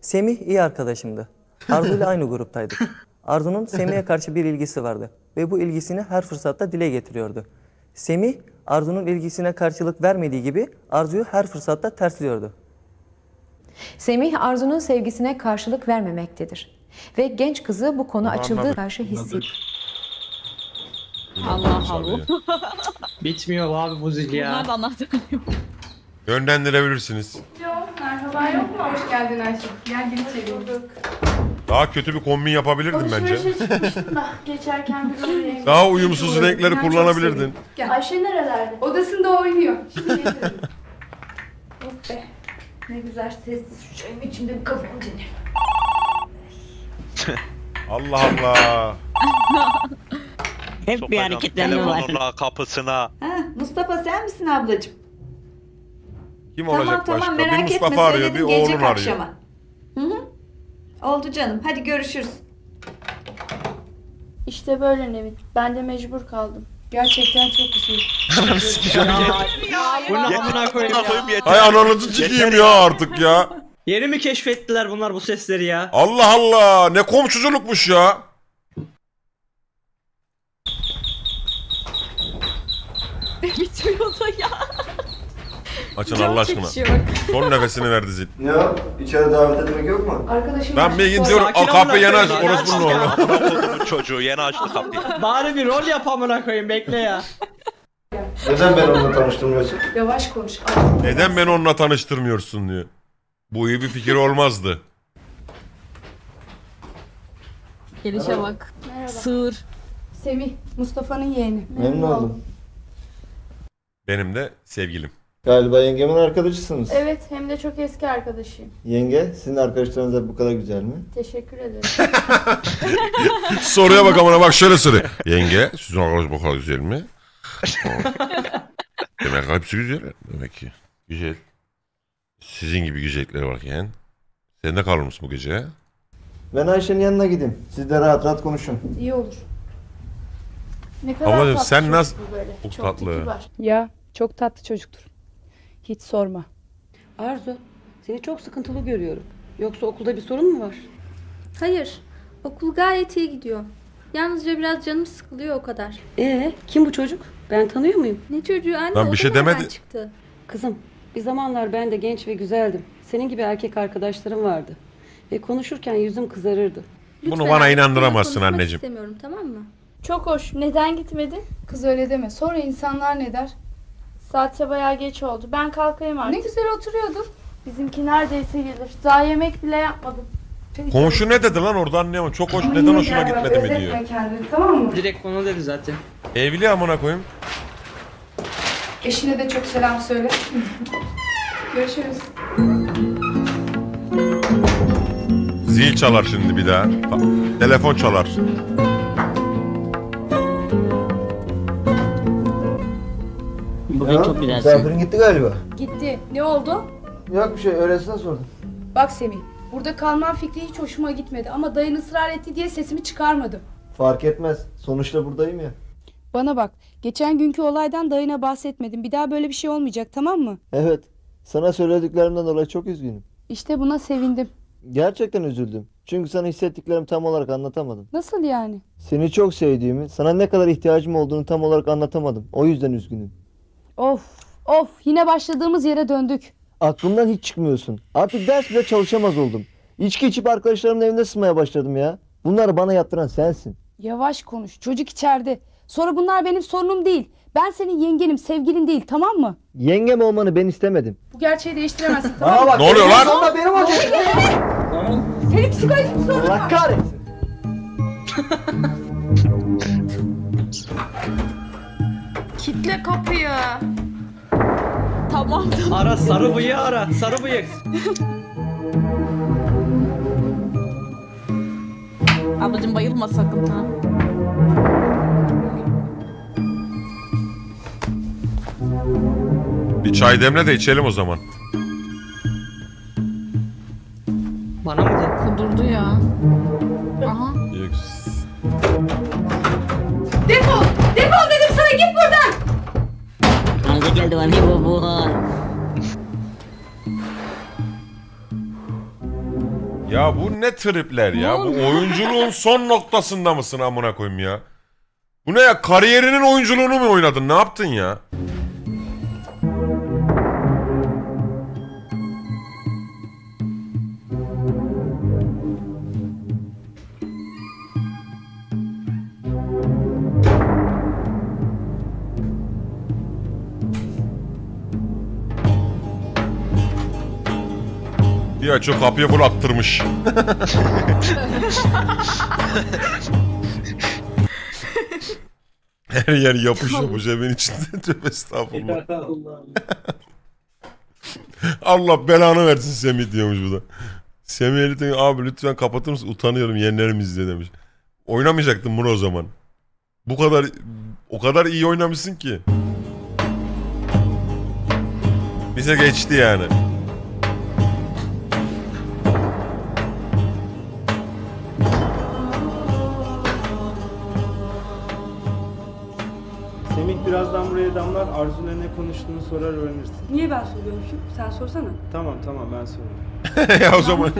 Semih iyi arkadaşımdı. Arzu ile aynı gruptaydık. Arzu'nun Semih'e karşı bir ilgisi vardı ve bu ilgisini her fırsatta dile getiriyordu. Semih, Arzu'nun ilgisine karşılık vermediği gibi Arzu'yu her fırsatta tersliyordu. Semih, Arzu'nun sevgisine karşılık vermemektedir. Ve genç kızı bu konu açıldığı karşı hissediyor. Allah Allah. Bitmiyor abi bu zil ya. Bunlar da anlatılıyor. Yönlendirebilirsiniz. Yok, merhaba. Yok mu? Hoş geldin Ayşe. Gel geri çevirdik. Daha kötü bir kombin yapabilirdin bence. Geçerken bir daha uyumsuz renkleri kullanabilirdin. Ayşe nerelerde? Odasında oynuyor. Şimdi getirelim. Oh be. Ne güzel sessiz şu çayımı içimde bir kafamı dinliyorum. Allah Allah. Hep bir hareketlenme var. Telefonuna, kapısına. Ha, Mustafa sen misin ablacığım? Kim tamam, olacak tamam, başka? Bir Mustafa arıyor, bir oğlum arıyor. Hı-hı. Oldu canım, hadi görüşürüz. İşte böyle Nevin, ben de mecbur kaldım. Gerçekten çok güzel. Hay ananızı çıkayım ya artık ya. Yeni mi keşfettiler bunlar bu sesleri ya? Allah Allah, ne komşuculukmuş ya. Bitmiyordu ya. Açın Allah aşkına. Son nefesini verdi zil. Ya içeri davet etmek yok mu? Arkadaşım ben bir gidiyorum. Kapıyı yeni açtık. Orası bunun oğlu. Çocuğu yeni açtı kapıyı. Bari bir rol yap amına koyayım. Bekle ya. Neden beni onunla tanıştırmıyorsun? Yavaş konuş. Neden beni onunla tanıştırmıyorsun diyor. Bu iyi bir fikir olmazdı. Gelişe bak. Merhaba. Sığır. Semih. Mustafa'nın yeğeni. Memnun oldum. Benim de sevgilim. Galiba yengemin arkadaşısınız. Evet, hem de çok eski arkadaşıyım. Yenge, sizin arkadaşlarınız da bu kadar güzel mi? Teşekkür ederim. Soruya bak amına bak şöyle soruyor. Yenge, sizin arkadaşınız bu kadar güzel mi? Demek hepsi güzel. Demek ki güzel. Sizin gibi güzellikleri varken. Sen de kalır mısın bu gece? Ben Ayşe'nin yanına gideyim. Siz de rahat rahat konuşun. İyi olur. Ne kadar ablacığım, tatlı sen nasıl? Çok tatlı. Ya, çok tatlı çocuktur. Hiç sorma. Arzu, seni çok sıkıntılı görüyorum. Yoksa okulda bir sorun mu var? Hayır, okul gayet iyi gidiyor. Yalnızca biraz canım sıkılıyor o kadar. Kim bu çocuk? Ben tanıyor muyum? Ne çocuğu anne? Ben bir şey demedim. Kızım, bir zamanlar ben de genç ve güzeldim. Senin gibi erkek arkadaşlarım vardı. Ve konuşurken yüzüm kızarırdı. Lütfen, bunu bana inandıramazsın anneciğim. İstemiyorum, tamam mı? Çok hoş. Neden gitmedin? Kız öyle deme. Sonra insanlar ne der? Saatse bayağı geç oldu. Ben kalkayım artık. Ne güzel oturuyordun. Bizimki neredeyse gelir. Daha yemek bile yapmadım. Komşu ne dedi lan orada anlayamam. Çok hoş. Neden hoşuna gitmedi mi diyor. Kendini, tamam mı? Direkt ona dedi zaten. Evli amına koyayım. Eşine de çok selam söyle. Görüşürüz. Zil çalar şimdi bir daha. Telefon çalar. Bugün çok güzelsin. Misafirin gitti galiba. Gitti. Ne oldu? Yok bir şey. Öğretmene sordum. Bak Semih, burada kalman fikri hiç hoşuma gitmedi ama dayın ısrar etti diye sesimi çıkarmadım. Fark etmez. Sonuçta buradayım ya. Bana bak. Geçen günkü olaydan dayına bahsetmedim. Bir daha böyle bir şey olmayacak, tamam mı? Evet. Sana söylediklerimden dolayı çok üzgünüm. İşte buna sevindim. Gerçekten üzüldüm. Çünkü sana hissettiklerimi tam olarak anlatamadım. Nasıl yani? Seni çok sevdiğimi, sana ne kadar ihtiyacım olduğunu tam olarak anlatamadım. O yüzden üzgünüm. Of yine başladığımız yere döndük. Aklımdan hiç çıkmıyorsun. Artık ders bile çalışamaz oldum. İçki içip arkadaşlarımın evinde sızmaya başladım ya. Bunları bana yaptıran sensin. Yavaş konuş, çocuk içeride. Sonra bunlar benim sorunum değil. Ben senin yengenim, sevgilin değil, tamam mı? Yengem olmanı ben istemedim. Bu gerçeği değiştiremezsin, tamam mı? Bak, ne oluyor lan? Benim o senin psikolojik sorun var. Allah kahretsin. Kitle kapıyı. Tamam, tamam. Ara sarı bıyığı ara, sarı bıyık. Ablacığım bayılma sakın ha. Bir çay demle de içelim o zaman. Bana mı da kudurdu ya? Aha. Defol! Defol dedim sana, git buradan! Kanka geldi lan, bu bu. Ya bu ne tripler ya? Bu oyunculuğun son noktasında mısın amına koyayım ya? Bu ne ya? Kariyerinin oyunculuğunu mu oynadın? Ne yaptın ya? Ya çok kapıya full attırmış. Her yer yapışıyor bu cebin içinde. Tövbe estağfurullah. Allah belanı versin Semih diyormuş bu da. Semih elitini abi lütfen kapatır mısın? Utanıyorum yerlerimiz diye demiş. Oynamayacaktım bunu o zaman. Bu kadar, o kadar iyi oynamışsın ki. Bize geçti yani. Birazdan buraya damlar, Arzu'yla ne konuştuğunu sorar öğrenirsin. Niye ben soruyorum şu? Sen sorsana. Tamam tamam ben soruyorum. Ya o zaman.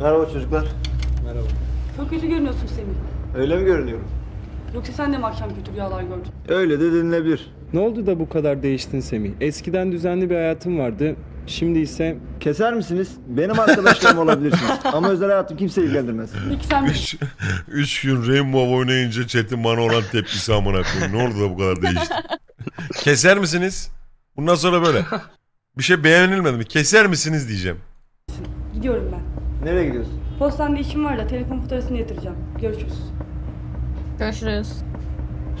Merhaba çocuklar. Merhaba. Çok kötü görünüyorsun Semih. Öyle mi görünüyorum? Yoksa sen de mi akşam kötü rüyalar gördün? Öyle de denilebilir. Ne oldu da bu kadar değiştin Semih? Eskiden düzenli bir hayatım vardı. Şimdi ise... Keser misiniz? Benim arkadaşlarım olabilirsiniz. Ama özel hayatım kimseyi ilgilendirmez. 3 gün Rainbow oynayınca chat'in bana olan tepkisi amına koyayım. Ne oldu da bu kadar değişti? Keser misiniz? Bundan sonra böyle. Bir şey beğenilmedi mi? Keser misiniz diyeceğim. Gidiyorum ben. Nereye gidiyorsun? Postanede işim var da telefon faturasını yatıracağım. Görüşürüz. Görüşürüz.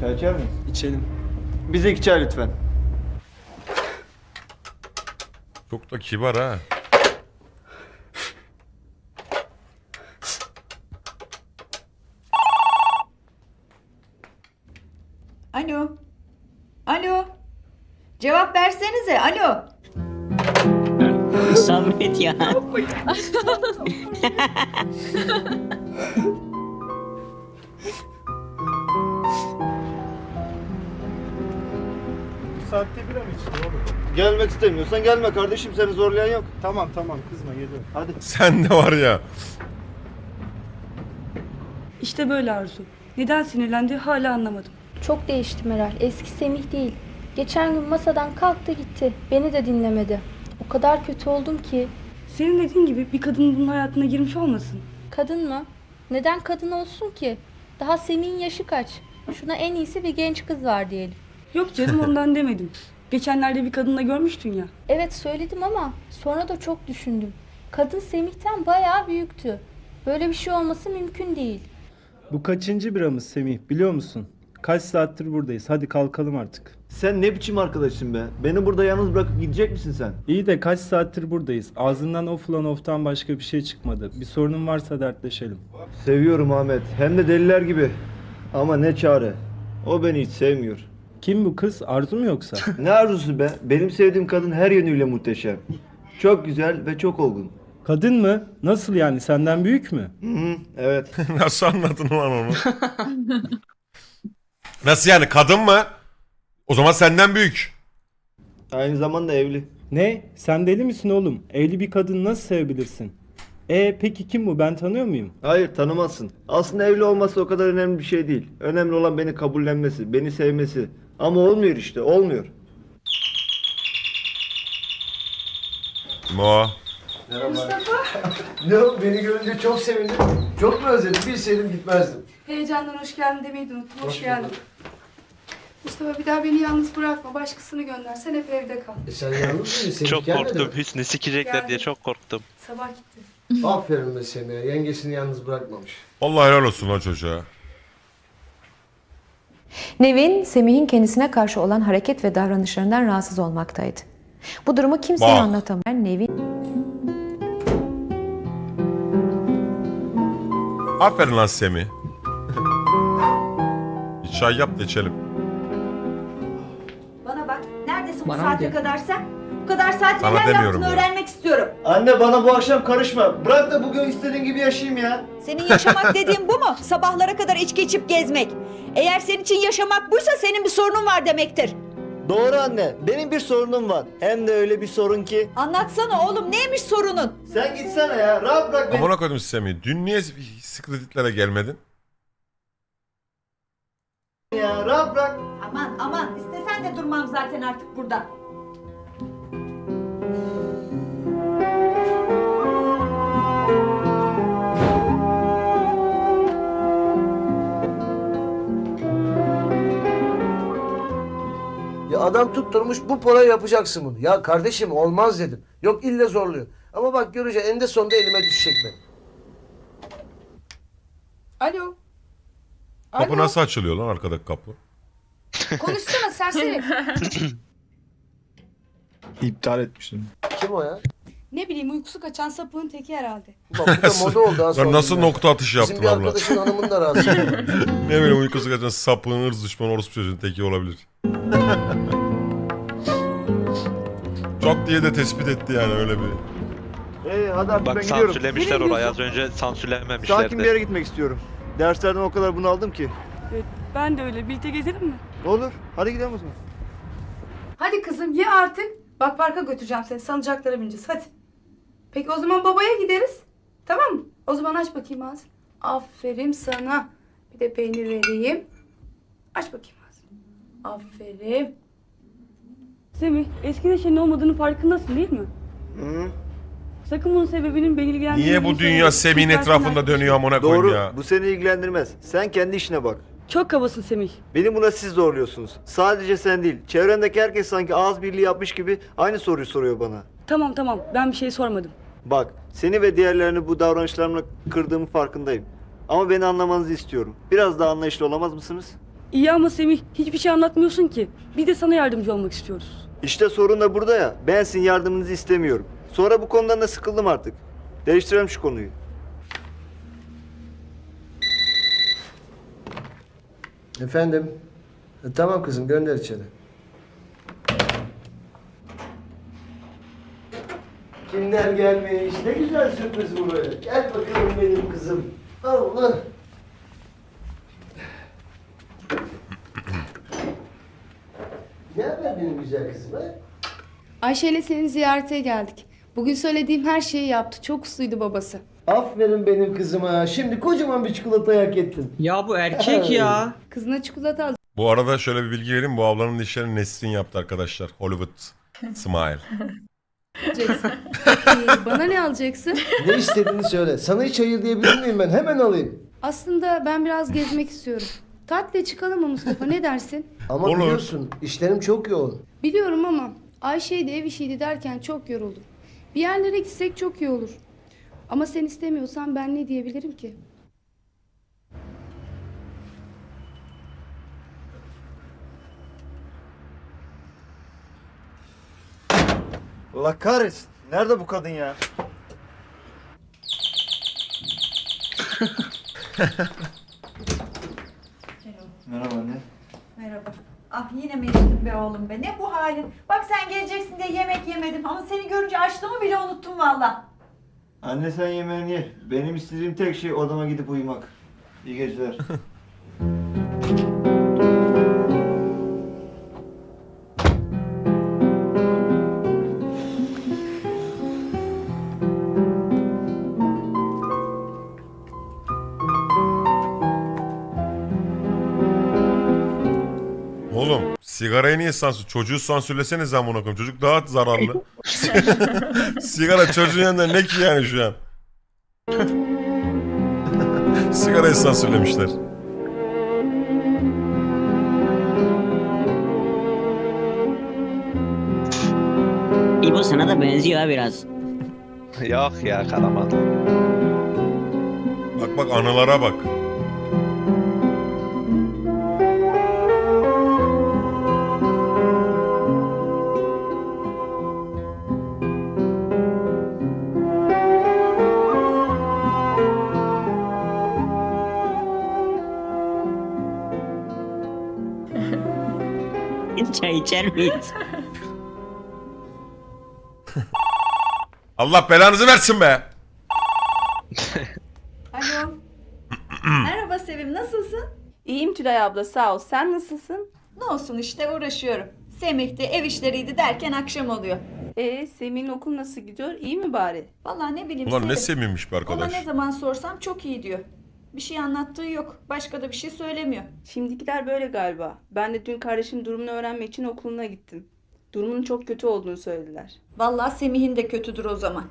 Çay içer miyiz? İçelim. Bize 2 çay lütfen. Çok da kibar ha. Alo. Alo. Cevap versenize. Alo. Sabret ya. Saatte bira mı içti oğlum? Gelmek istemiyorsan gelme kardeşim, seni zorlayan yok. Tamam tamam kızma, geliyorum. Hadi. Sen de var ya. İşte böyle Arzu. Neden sinirlendi hala anlamadım. Çok değişti Meral. Eski Semih değil. Geçen gün masadan kalktı gitti. Beni de dinlemedi. O kadar kötü oldum ki. Senin dediğin gibi bir kadın bunun hayatına girmiş olmasın. Kadın mı? Neden kadın olsun ki? Daha Semih'in yaşı kaç? Şuna en iyisi bir genç kız var diyelim. Yok canım ondan demedim. Geçenlerde bir kadınla görmüştün ya. Evet söyledim ama sonra da çok düşündüm. Kadın Semih'ten bayağı büyüktü. Böyle bir şey olması mümkün değil. Bu kaçıncı biramız Semih biliyor musun? Kaç saattir buradayız, hadi kalkalım artık. Sen ne biçim arkadaşsın be? Beni burada yalnız bırakıp gidecek misin sen? İyi de kaç saattir buradayız. Ağzından of lan of'tan başka bir şey çıkmadı. Bir sorunun varsa dertleşelim. Seviyorum Ahmet, hem de deliler gibi. Ama ne çare, o beni hiç sevmiyor. Kim bu kız? Arzu mu yoksa? Ne arzusu be? Benim sevdiğim kadın her yönüyle muhteşem. Çok güzel ve çok olgun. Kadın mı? Nasıl yani? Senden büyük mü? Hı, evet. Nasıl anladın lan onu? Nasıl yani? Kadın mı? O zaman senden büyük. Aynı zamanda evli. Ne? Sen deli misin oğlum? Evli bir kadın nasıl sevebilirsin? Peki kim bu? Ben tanıyor muyum? Hayır tanımazsın. Aslında evli olması o kadar önemli bir şey değil. Önemli olan beni kabullenmesi, beni sevmesi. Ama olmuyor işte, olmuyor. Mo. Merhaba. Mustafa. Ne oldu? Beni görünce çok sevindim. Çok mu özledim? Bilseydim gitmezdim. Heyecandan hoş geldin demeyi unuttum. Hoş geldin. Mustafa bir daha beni yalnız bırakma. Başkasını gönder. Sen hep evde kal. Sen yalnız mısın? Çok korktum. Hiç ne sikecekler yani, diye çok korktum. Sabah gitti. Aferin be seni. Yengesini yalnız bırakmamış. Allah helal olsun lan çocuğa. Nevin, Semih'in kendisine karşı olan hareket ve davranışlarından rahatsız olmaktaydı. Bu durumu kimseye anlatamayan Nevin... Aferin lan Semih. Bir çay yap da içelim. Bana bak, neredesin bana bu saate kadar sen? Bu kadar saat neler yaptığını öğrenmek istiyorum. Anne bana bu akşam karışma. Bırak da bugün istediğin gibi yaşayayım ya. Senin yaşamak dediğin bu mu? Sabahlara kadar içki içip gezmek. Eğer senin için yaşamak buysa senin bir sorunun var demektir. Doğru anne, benim bir sorunum var. Hem de öyle bir sorun ki. Anlatsana oğlum, neymiş sorunun? Sen gitsene ya, rahat bırak beni. Amına koydum Semih, dün niye kreditlere gelmedin? Ya rahat bırak. Aman aman, istesen de durmam zaten artık burada. Adam tutturmuş bu parayı yapacaksın bunu. Ya kardeşim olmaz dedim. Yok illa zorluyor. Ama bak göreceksin en de sonunda elime düşecek benim. Alo. Kapı nasıl açılıyor lan arkadaki kapı? Konuşsana serseri. İptal etmiştim. Kim o ya? Ne bileyim uykusu kaçan sapığın teki herhalde. Bak bu da moda oldu aslında. Nasıl nokta atışı yaptın abla? Bizim bir arkadaşın hanımın da razı. Ne bileyim uykusu kaçan sapığın hırs düşmanı orospu çocuğun teki olabilir. Çok diye de tespit etti yani öyle bir. Hadi artık bak, ben gidiyorum. Bak sansürlemişler orayı az önce sansürlememişlerdi. Sakin bir yere gitmek istiyorum. Derslerden o kadar bunaldım ki. Evet, ben de öyle. Birlikte gezelim mi? Olur. Hadi gidelim o zaman. Hadi kızım ye artık. Bak parka götüreceğim seni. Salıncaklara bineceğiz hadi. Peki o zaman babaya gideriz. Tamam mı? O zaman aç bakayım ağzını. Aferin sana. Bir de peynir vereyim. Aç bakayım. Aferin. Semih, eski neşenin olmadığının farkındasın değil mi? Hı. Sakın bunun sebebinin beni ilgilendirmez. Niye bu dünya Semih'in etrafında dönüyor amına koyayım ya? Doğru, bu seni ilgilendirmez. Sen kendi işine bak. Çok kabasın Semih. Beni buna siz zorluyorsunuz. Sadece sen değil, çevrendeki herkes sanki ağız birliği yapmış gibi aynı soruyu soruyor bana. Tamam tamam, ben bir şey sormadım. Bak, seni ve diğerlerini bu davranışlarımla kırdığımın farkındayım. Ama beni anlamanızı istiyorum. Biraz daha anlayışlı olamaz mısınız? İyi ama Semih, hiçbir şey anlatmıyorsun ki. Bir de sana yardımcı olmak istiyoruz. İşte sorun da burada ya. Ben sizin yardımınızı istemiyorum. Sonra bu konudan da sıkıldım artık. Değiştirelim şu konuyu. Efendim? Tamam kızım, gönder içeri. Kimler gelmiş? Ne güzel sürpriz bu böyle. Gel bakalım benim kızım. Allah! Ne haber benim güzel kızım ha? Ayşe ile seni ziyarete geldik. Bugün söylediğim her şeyi yaptı. Çok usluydu babası. Aferin benim kızıma. Şimdi kocaman bir çikolata hak ettin. Ya bu erkek ya. Kızına çikolata al. Bu arada şöyle bir bilgi vereyim. Bu ablanın dişlerini Nesrin yaptı arkadaşlar. Hollywood Smile. Bana ne alacaksın? Ne istediğini söyle. Sana hiç hayır diyebilir miyim ben? Hemen alayım. Aslında ben biraz gezmek istiyorum. Tatile çıkalım mı Mustafa, ne dersin? Ama olur. Biliyorsun işlerim çok yoğun. Biliyorum ama Ayşe'ydi ev işiydi derken çok yoruldum. Bir yerlere gitsek çok iyi olur. Ama sen istemiyorsan ben ne diyebilirim ki? La kahretsin, nerede bu kadın ya? Merhaba anne. Merhaba. Ah yine mecnun be oğlum be. Ne bu halin? Bak sen geleceksin diye yemek yemedim ama seni görünce açlığımı bile unuttum valla. Anne sen yemeğini ye. Benim istediğim tek şey odama gidip uyumak. İyi geceler. Sigarayı niye sansür? Çocuğu sansürleseniz amına koyayım. Çocuk daha zararlı. Sigara çocuğun yanında ne ki yani şu an? Sigarayı sansürlemişler. İbo sana da benziyor ha biraz. Yok ya, kalamadım. Bak bak, anılara bak. Çay içer miyiz? Allah belanızı versin be! Alo. Merhaba Sevim, nasılsın? İyiyim Tülay abla, sağ ol. Sen nasılsın? Ne olsun işte, uğraşıyorum. Semih de ev işleriydi derken akşam oluyor. Semih'in okul nasıl gidiyor? İyi mi bari? Vallahi ne bileyim. Ulan Sevim, ne Semih'miş be arkadaş? Ona ne zaman sorsam çok iyi diyor. Bir şey anlattığı yok. Başka da bir şey söylemiyor. Şimdikiler böyle galiba. Ben de dün kardeşim durumunu öğrenmek için okuluna gittim. Durumunun çok kötü olduğunu söylediler. Vallahi Semih'in de kötüdür o zaman.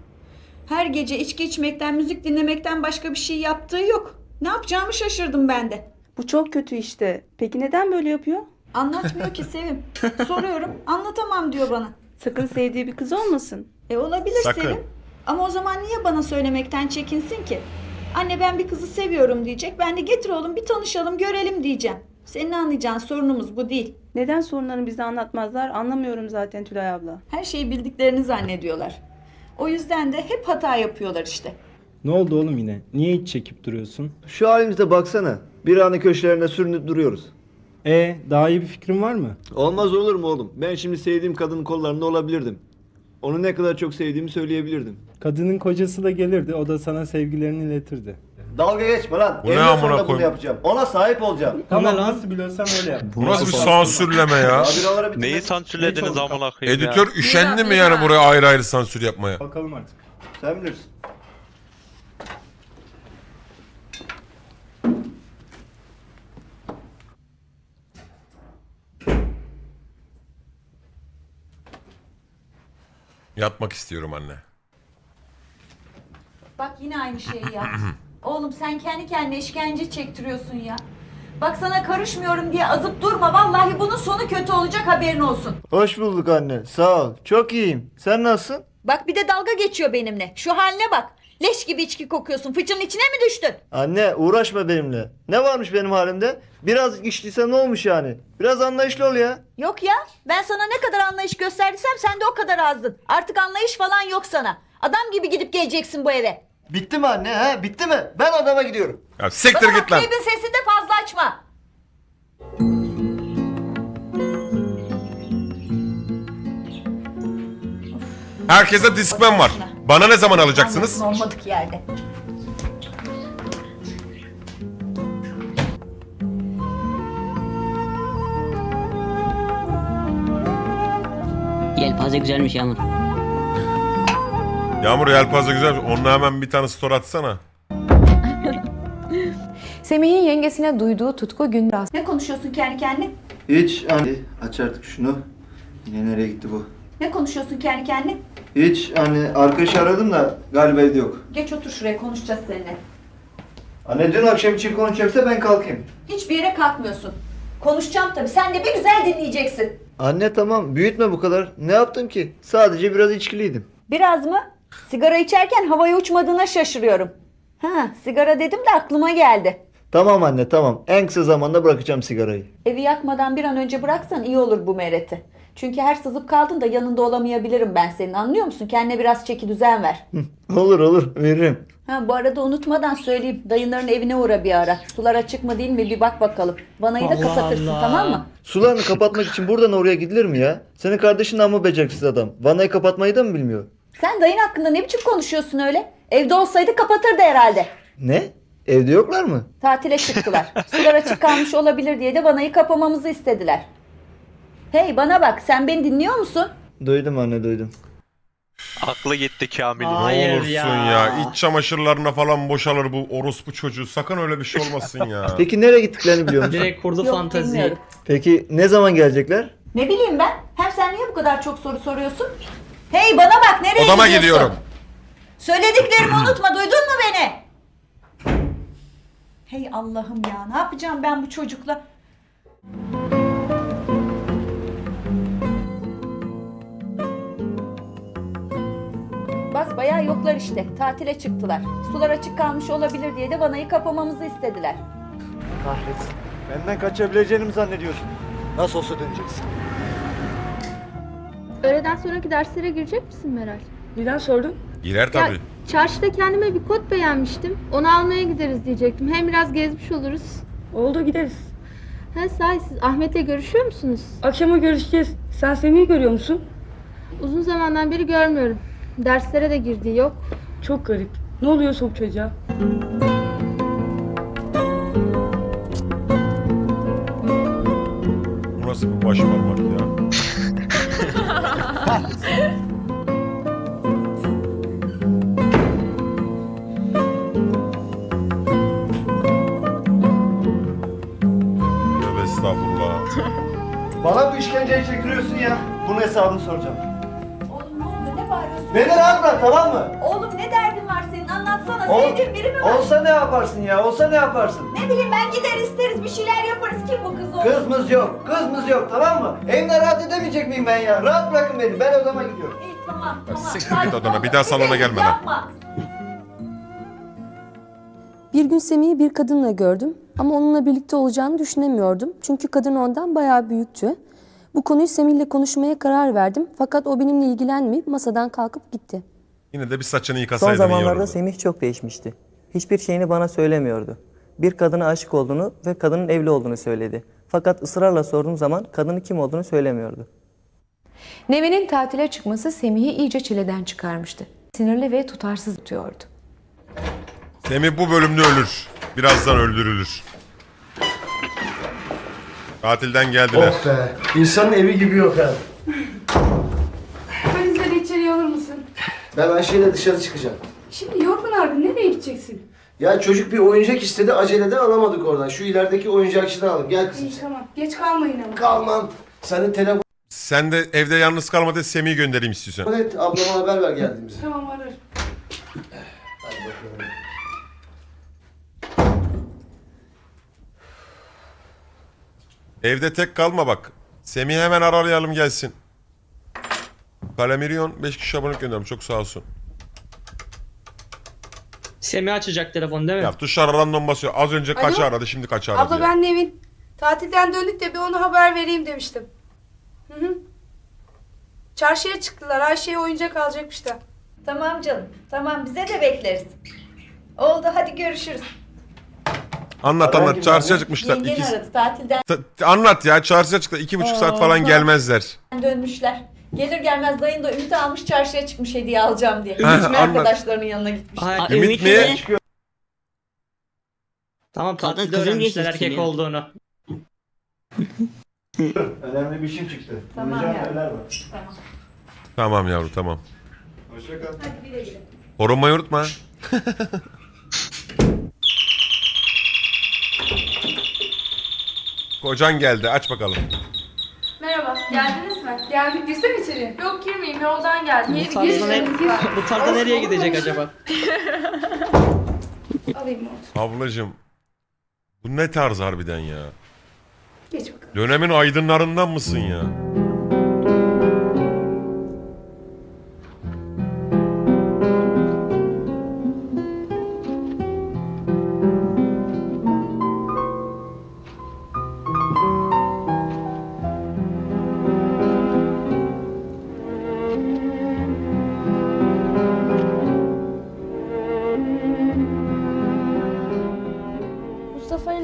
Her gece içki içmekten, müzik dinlemekten başka bir şey yaptığı yok. Ne yapacağımı şaşırdım ben de. Bu çok kötü işte. Peki neden böyle yapıyor? Anlatmıyor ki Sevim. Soruyorum, anlatamam diyor bana. Sakın sevdiği bir kız olmasın. Olabilir sakın. Sevim. Ama o zaman niye bana söylemekten çekinsin ki? Anne ben bir kızı seviyorum diyecek. Ben de getir oğlum bir tanışalım görelim diyeceğim. Senin anlayacağın sorunumuz bu değil. Neden sorunlarını bize anlatmazlar anlamıyorum zaten Tülay abla. Her şeyi bildiklerini zannediyorlar. O yüzden de hep hata yapıyorlar işte. Ne oldu oğlum yine? Niye hiç çekip duruyorsun? Şu halimize baksana. Bir anı köşelerine sürünüp duruyoruz. Daha iyi bir fikrin var mı? Olmaz olur mu oğlum? Ben şimdi sevdiğim kadının kollarında olabilirdim. Onu ne kadar çok sevdiğimi söyleyebilirdim. Kadının kocası da gelirdi, o da sana sevgilerini iletirdi. Dalga geçme lan. Bu ne amına koyayım? Ona sahip olacağım. Tamam, nasıl biliyorsan öyle yap. Bu nasıl bir sansürleme ya? Neyi sansürlediniz amına koyayım? Editör üşendi mi yani buraya ayrı ayrı sansür yapmaya? Bakalım artık. Sen bilirsin. Yapmak istiyorum anne. Bak yine aynı şeyi yap. Oğlum sen kendi kendine işkence çektiriyorsun ya. Bak sana karışmıyorum diye azıp durma. Vallahi bunun sonu kötü olacak, haberin olsun. Hoş bulduk anne, sağ ol. Çok iyiyim. Sen nasılsın? Bak bir de dalga geçiyor benimle. Şu haline bak. Leş gibi içki kokuyorsun. Fıçının içine mi düştün? Anne uğraşma benimle. Ne varmış benim halimde? Biraz içtiysen ne olmuş yani? Biraz anlayışlı ol ya. Yok ya. Ben sana ne kadar anlayış gösterdiysem sen de o kadar azdın. Artık anlayış falan yok sana. Adam gibi gidip geleceksin bu eve. Bitti mi anne he? Bitti mi? Ben adama gidiyorum. Ya siktir bana git lan. Bana sesini de fazla açma. Herkese diskmen var. Bana ne zaman alacaksınız? Olmadık yerde. Yelpaze güzelmiş Yağmur. Yağmur yelpaze güzelmiş. Onunla hemen bir tane story atsana. Semih'in yengesine duyduğu tutku gün... Ne konuşuyorsun kendi kendine? Hiç anne. Aç artık şunu. Yine nereye gitti bu? Ne konuşuyorsun kendi kendine? Hiç hani arkadaşı aradım da galiba evde yok. Geç otur şuraya, konuşacağız seninle. Anne dün akşam için konuşacaksa ben kalkayım. Hiçbir yere kalkmıyorsun. Konuşacağım tabii, sen de bir güzel dinleyeceksin. Anne tamam, büyütme bu kadar. Ne yaptım ki? Sadece biraz içkiliydim. Biraz mı? Sigara içerken havaya uçmadığına şaşırıyorum. Ha, sigara dedim de aklıma geldi. Tamam anne tamam, en kısa zamanda bırakacağım sigarayı. Evi yakmadan bir an önce bıraksan iyi olur bu mereti. Çünkü her sızıp kaldın da yanında olamayabilirim ben senin, anlıyor musun? Kendine biraz çeki düzen ver. Olur olur, veririm. Ha, bu arada unutmadan söyleyeyim, dayınların evine uğra bir ara. Sular açık mı değil mi bir bak bakalım. Vanayı da kapatırsın, tamam mı? Sularını kapatmak için buradan oraya gidilir mi ya? Senin kardeşin amma beceriksiz adam. Vanayı kapatmayı da mı bilmiyor? Sen dayın hakkında ne biçim konuşuyorsun öyle? Evde olsaydı kapatırdı herhalde. Ne? Evde yoklar mı? Tatile çıktılar. Sular açık kalmış olabilir diye de vanayı kapamamızı istediler. Hey bana bak, sen beni dinliyor musun? Duydum anne duydum. Aklı gitti Kamil'in. Ne olursun ya, iç çamaşırlarına falan boşalır bu orospu çocuğu, sakın öyle bir şey olmasın ya. Peki nereye gittiklerini biliyor musun? Direkt kurdu fantaziyi. Peki ne zaman gelecekler? Ne bileyim ben, hem sen niye bu kadar çok soru soruyorsun? Hey bana bak, nereye gidiyorsun? Odama gidiyorum. Söylediklerimi unutma, duydun mu beni? Hey Allah'ım ya, ne yapacağım ben bu çocukla? olmaz bayağı yoklar işte. Tatile çıktılar. Sular açık kalmış olabilir diye de vanayı kapamamızı istediler. Kahretsin. Benden kaçabileceğini mi zannediyorsun? Nasıl olsa döneceksin. Öğleden sonraki derslere girecek misin Meral? Neden sordun? Girer tabii. Ya, çarşıda kendime bir kot beğenmiştim. Onu almaya gideriz diyecektim. Hem biraz gezmiş oluruz. Oldu gideriz. Ha sahi siz Ahmet'le görüşüyor musunuz? Akşama görüşeceğiz. Sen Semih'i görüyor musun? Uzun zamandan beri görmüyorum. Derslere de girdiği yok. Çok garip. Ne oluyor soğuk çocuğa? Burası bir başparmak ya. Tövbe estağfurullah. Bana bu işkenceyi çektiriyorsun ya. Bunun hesabını soracağım. Oğlum ne oldu? Ne bağırıyorsun? Beni rahat bırak, tamam mı? Oğlum ne derdin var senin? Anlatsana. Sevdiğin biri mi var? Olsa ne yaparsın ya? Olsa ne yaparsın? Ne bileyim ben, gider isteriz. Bir şeyler yaparız. Kim bu kız oğlum? Kızımız yok. Kızımız yok, tamam mı? Evimde rahat edemeyecek miyim ben ya? Rahat bırakın beni. Ben odama gidiyorum. İyi tamam. Siktir git odana. Bir daha salona gelme lan. Bir gün Semih'i bir kadınla gördüm. Ama onunla birlikte olacağını düşünemiyordum. Çünkü kadın ondan bayağı büyüktü. Bu konuyu Semih'le konuşmaya karar verdim. Fakat o benimle ilgilenmeyip masadan kalkıp gitti. Yine de bir saçını yıkasaydın iyi olurdu. Son zamanlarda Semih çok değişmişti. Hiçbir şeyini bana söylemiyordu. Bir kadına aşık olduğunu ve kadının evli olduğunu söyledi. Fakat ısrarla sorduğum zaman kadının kim olduğunu söylemiyordu. Nevin'in tatile çıkması Semih'i iyice çileden çıkarmıştı. Sinirli ve tutarsız tutuyordu. Semih bu bölümde ölür. Birazdan öldürülür. Tatilden geldiler. Oh be, insanın evi gibi yok ha. Valizleri içeriye alır mısın? Ben Ayşe'yle dışarı çıkacağım. Şimdi yorgun abi, nereye gideceksin? Ya çocuk bir oyuncak istedi, aceleden alamadık oradan. Şu ilerideki oyuncakçıdan alalım, gel kızım. İyi tamam, geç kalmayın ama. Kalmam, senin telefon... Sen de evde yalnız kalma de Semih'i göndereyim istiyorsan. Evet, ablama haber ver geldiğimizi. Tamam, ararım. Hadi bakalım. Evde tek kalma bak. Semih'i hemen arayalım gelsin. Kalemirion 5 kişi abonelik gönderdim. Çok sağ olsun. Semih açacak telefonu değil mi? Ya dışarı random basıyor. Az önce kaça aradı, şimdi kaça aradı. Abla ben Nevin. Tatilden döndük de bir ona haber vereyim demiştim. Hı. Çarşıya çıktılar. Ayşe'ye oyuncak alacakmış da. Tamam canım. Tamam, bize de bekleriz. Oldu, hadi görüşürüz. Anlat. Çarşıya çıkmışlar. Aradı, tatilden... Anlat ya, çarşıya çıktılar. 2,5 saat falan gelmezler. Dönmüşler. Gelir gelmez dayın da Ümit'i almış, çarşıya çıkmış hediye alacağım diye. Ümit mi? Arkadaşlarının yanına gitmişler. Ümit mi? Tamam, tatilde öğrenmişler erkek olduğunu. Önemli bir işim çıktı. Tamam yavrum. Tamam yavrum, tamam. Hoşça kal. Hadi güle güle. Horunmayı unutma. Kocan geldi, aç bakalım. Merhaba, geldiniz mi? Geldik, girsem içeri. Yok girmeyeyim, yoldan geldim. Bu tarda nereye gidecek acaba? Alayım onu. Ablacığım, bu ne tarz harbiden ya? Geç bakalım. Dönemin aydınlarından mısın ya?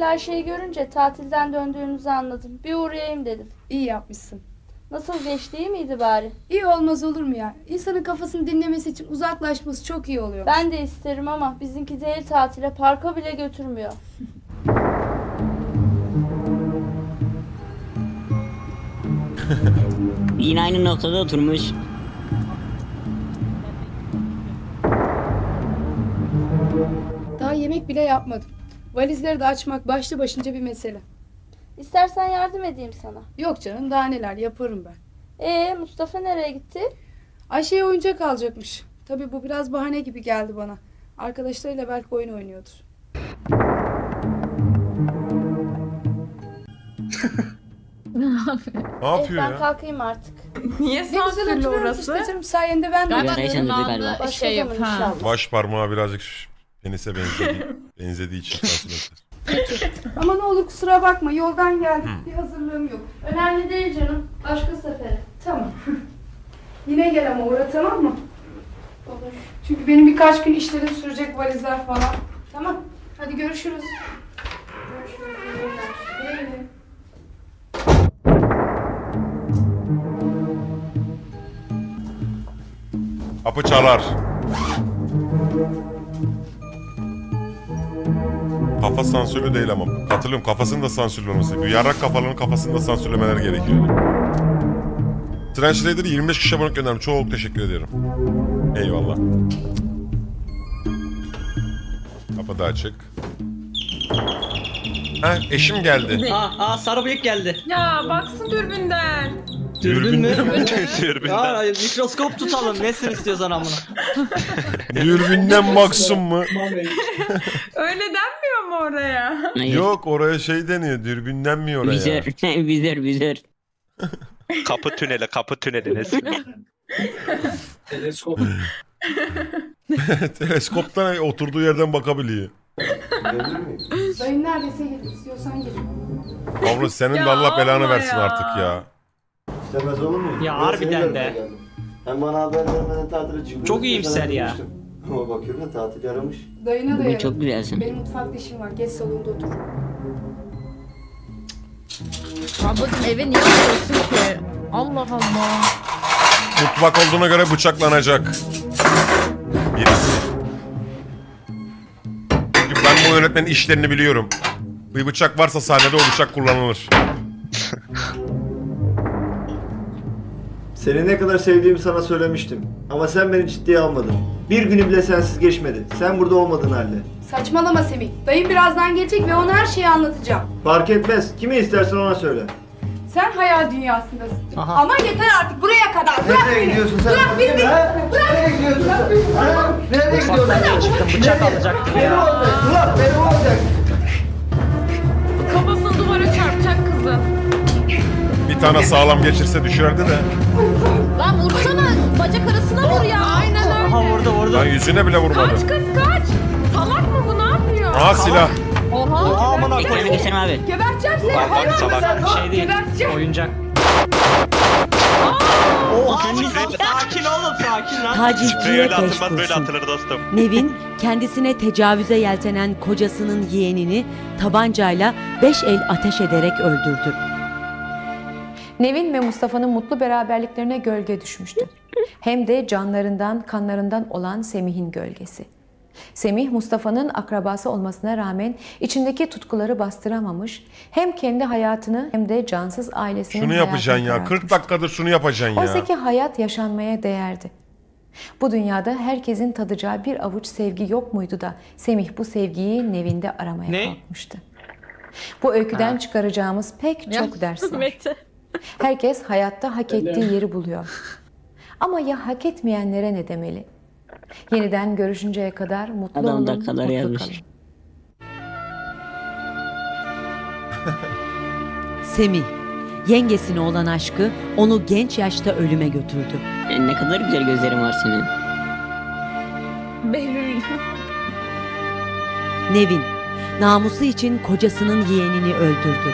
Ayşe'yi görünce tatilden döndüğünüzü anladım. Bir uğrayayım dedim. İyi yapmışsın. Nasıl geçti, iyi miydi bari? İyi olmaz olur mu ya? İnsanın kafasını dinlemesi için uzaklaşması çok iyi oluyor. Ben de isterim ama bizimki değil tatile, parka bile götürmüyor. Yine aynı noktada oturmuş. Daha yemek bile yapmadım. Valizleri de açmak başlı başınca bir mesele. İstersen yardım edeyim sana. Yok canım, daha neler yaparım ben. Mustafa nereye gitti? Ayşe'ye oyuncak alacakmış. Tabii bu biraz bahane gibi geldi bana. Arkadaşlarıyla belki oyun oynuyordur. Ne yapıyor ya? Ben kalkayım artık. Niye sansürlü orası? Sayende ben de başladım şey inşallah. Baş parmağı birazcık penise benzediği için sansürlü. Peki. Ama ne olur kusura bakma, yoldan geldik, bir hazırlığım yok. Önemli değil canım, başka sefere. Tamam. Yine gel ama uğra, tamam mı? Olur. Çünkü benim birkaç gün işlerim sürecek, valizler falan. Tamam, hadi görüşürüz. Görüşürüz. Görüşürüz. Kapı çalar. Kafa sansürlü değil ama. Katılıyorum, kafasını da sansürlemesi. Bu yarrak kafalarının kafasını da sansürlemeler gerekiyor. Trençlader'i 25 kişi abonelik gönderdim. Çok teşekkür ederim. Eyvallah. Kapı da açık. Ha, eşim geldi. Aa, sarı bıyık geldi. Ya baksın dürbünden. Dürbün mü? Ya mikroskop tutalım. Nesini istiyorsan amına. Dürbünden baksın mı? Öyle denmiyor mu oraya? Hayır. Yok, oraya şey deniyor. Dürbünden mi oraya? Vizör. Kapı tüneli. Teleskop. Teleskoptan oturduğu yerden bakabiliyor. Dayın neredeyse gidip istiyorsan gelin. Abla senin de Allah belanı versin artık ya. İstemez olur mu? Ya harbiden de. Hem bana haber vermeden tatile çıkıyor. Çok iyimser ya. Ama bakıyorum da tatil yaramış. Dayına da çok güzelsin. Benim mutfakta işim var. Geç salonda otur. Ablacım eve niye gidiyorsun ki? Allah Allah. Mutfak olduğuna göre bıçaklanacak. Birisi. Çünkü ben bu öğretmenin işlerini biliyorum. Bir bıçak varsa sahnede o bıçak kullanılır. Seni ne kadar sevdiğimi sana söylemiştim. Ama sen beni ciddiye almadın. Bir günü bile sensiz geçmedi. Sen burada olmadın halde. Saçmalama Semih. Dayım birazdan gelecek ve ona her şeyi anlatacağım. Fark etmez. Kimi istersen ona söyle. Sen hayal dünyasındasın. Aha. Ama yeter artık, buraya kadar. Bırak nereye beni. Gidiyorsun sen? Bırak beni. Nereye gidiyorsun sen? Nereye gidiyorsun? Nereye çıktın? Bıçak alacaktın ya. Bırak beni, olacak. Kafasını duvara çarpacak kızı. Bir tane sağlam geçirse düşerdi de. Lan vursana, bacak arasına vur ya. Aynen öyle. Aha orada. Lan yüzüne bile vurmadı. Kaç kız kaç. Salak mı bu, ne yapıyor? Aa silah. Oha amına koyayım. Geçelim abi. Geberteceğim seni. Hayvan salak şey değil. Oyuncak. Oha. Sakin olun, sakin lan. Tacizciye teş koşun. Nevin kendisine tecavüze yeltenen kocasının yeğenini tabancayla 5 el ateş ederek öldürdü. Nevin ve Mustafa'nın mutlu beraberliklerine gölge düşmüştü. Hem de canlarından, kanlarından olan Semih'in gölgesi. Semih, Mustafa'nın akrabası olmasına rağmen içindeki tutkuları bastıramamış, hem kendi hayatını hem de cansız ailesinin hayatını karartmıştı. Şunu yapacaksın ya, 40 dakikada şunu yapacaksın ya. Oysaki hayat yaşanmaya değerdi. Bu dünyada herkesin tadacağı bir avuç sevgi yok muydu da Semih bu sevgiyi Nevin'de aramaya kalkmıştı. Bu öyküden çıkaracağımız pek çok ders var. Herkes hayatta hak ettiği yeri buluyor. Ama ya hak etmeyenlere ne demeli? Yeniden görüşünceye kadar mutlu olun, mutlu kalın. Semih, yengesine olan aşkı onu genç yaşta ölüme götürdü. Ne kadar güzel gözlerin var senin. Benim. Nevin, namusu için kocasının yeğenini öldürdü.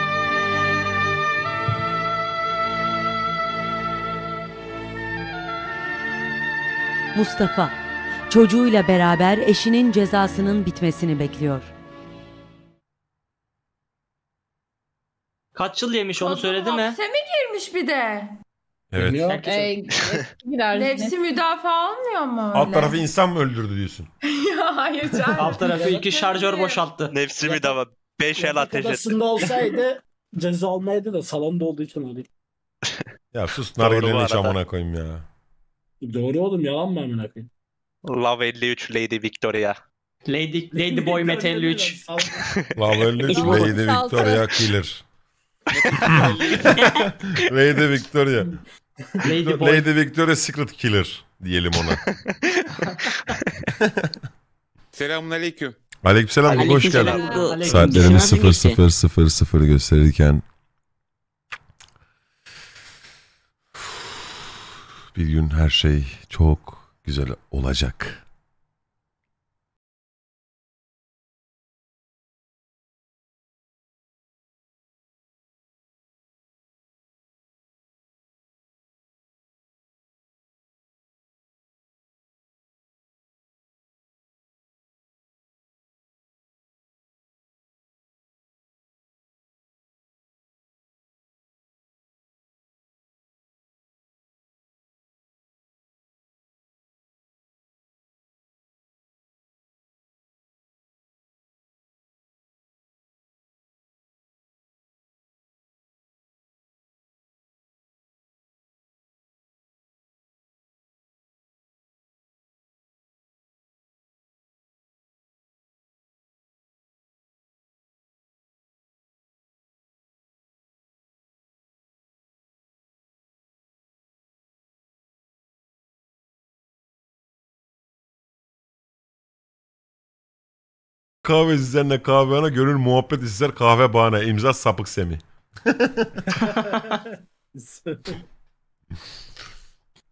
Mustafa, çocuğuyla beraber eşinin cezasının bitmesini bekliyor. Kaç yıl yemiş onu söyledi mi? Hapse mi girmiş bir de? Evet. Nefsi müdafaa olmuyor mu? Alt tarafı insan mı öldürdü diyorsun? Ya hayır canım. Alt tarafı 2 şarjör boşalttı. Nefsi müdafaa. 5 el ateş etti. Odasında olsaydı ceza olmaydı da salonda olduğu için öyle. Ya sus, nargileni çamana koyayım ya. Doğru oğlum, yalan mı amına koyayım? Love 53 Lady Victoria. Lady Boy Met 53. Love 53 Lady Victoria Killer. Lady Victoria. Lady Victoria Secret Killer diyelim ona. Selamünaleyküm. Aleykümselam, hoş geldin. Saatlerimiz 00:00 gösterirken Bir gün her şey çok güzel olacak. Kahve sizlerle kahvehana, gönül muhabbet ister kahve bahane. İmza sapık Semih.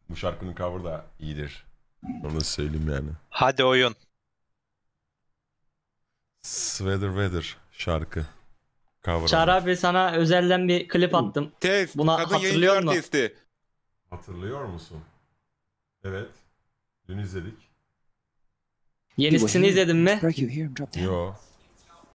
Bu şarkının cover'ı da iyidir. Onu söyleyeyim yani. Hadi oyun. Sweater Weather şarkı. Çağrı abi, sana özelden bir klip attım. Test. Buna kadın hatırlıyor musun? Testi. Hatırlıyor musun? Evet. Dün izledik. Yenisini izledin mi? Yo.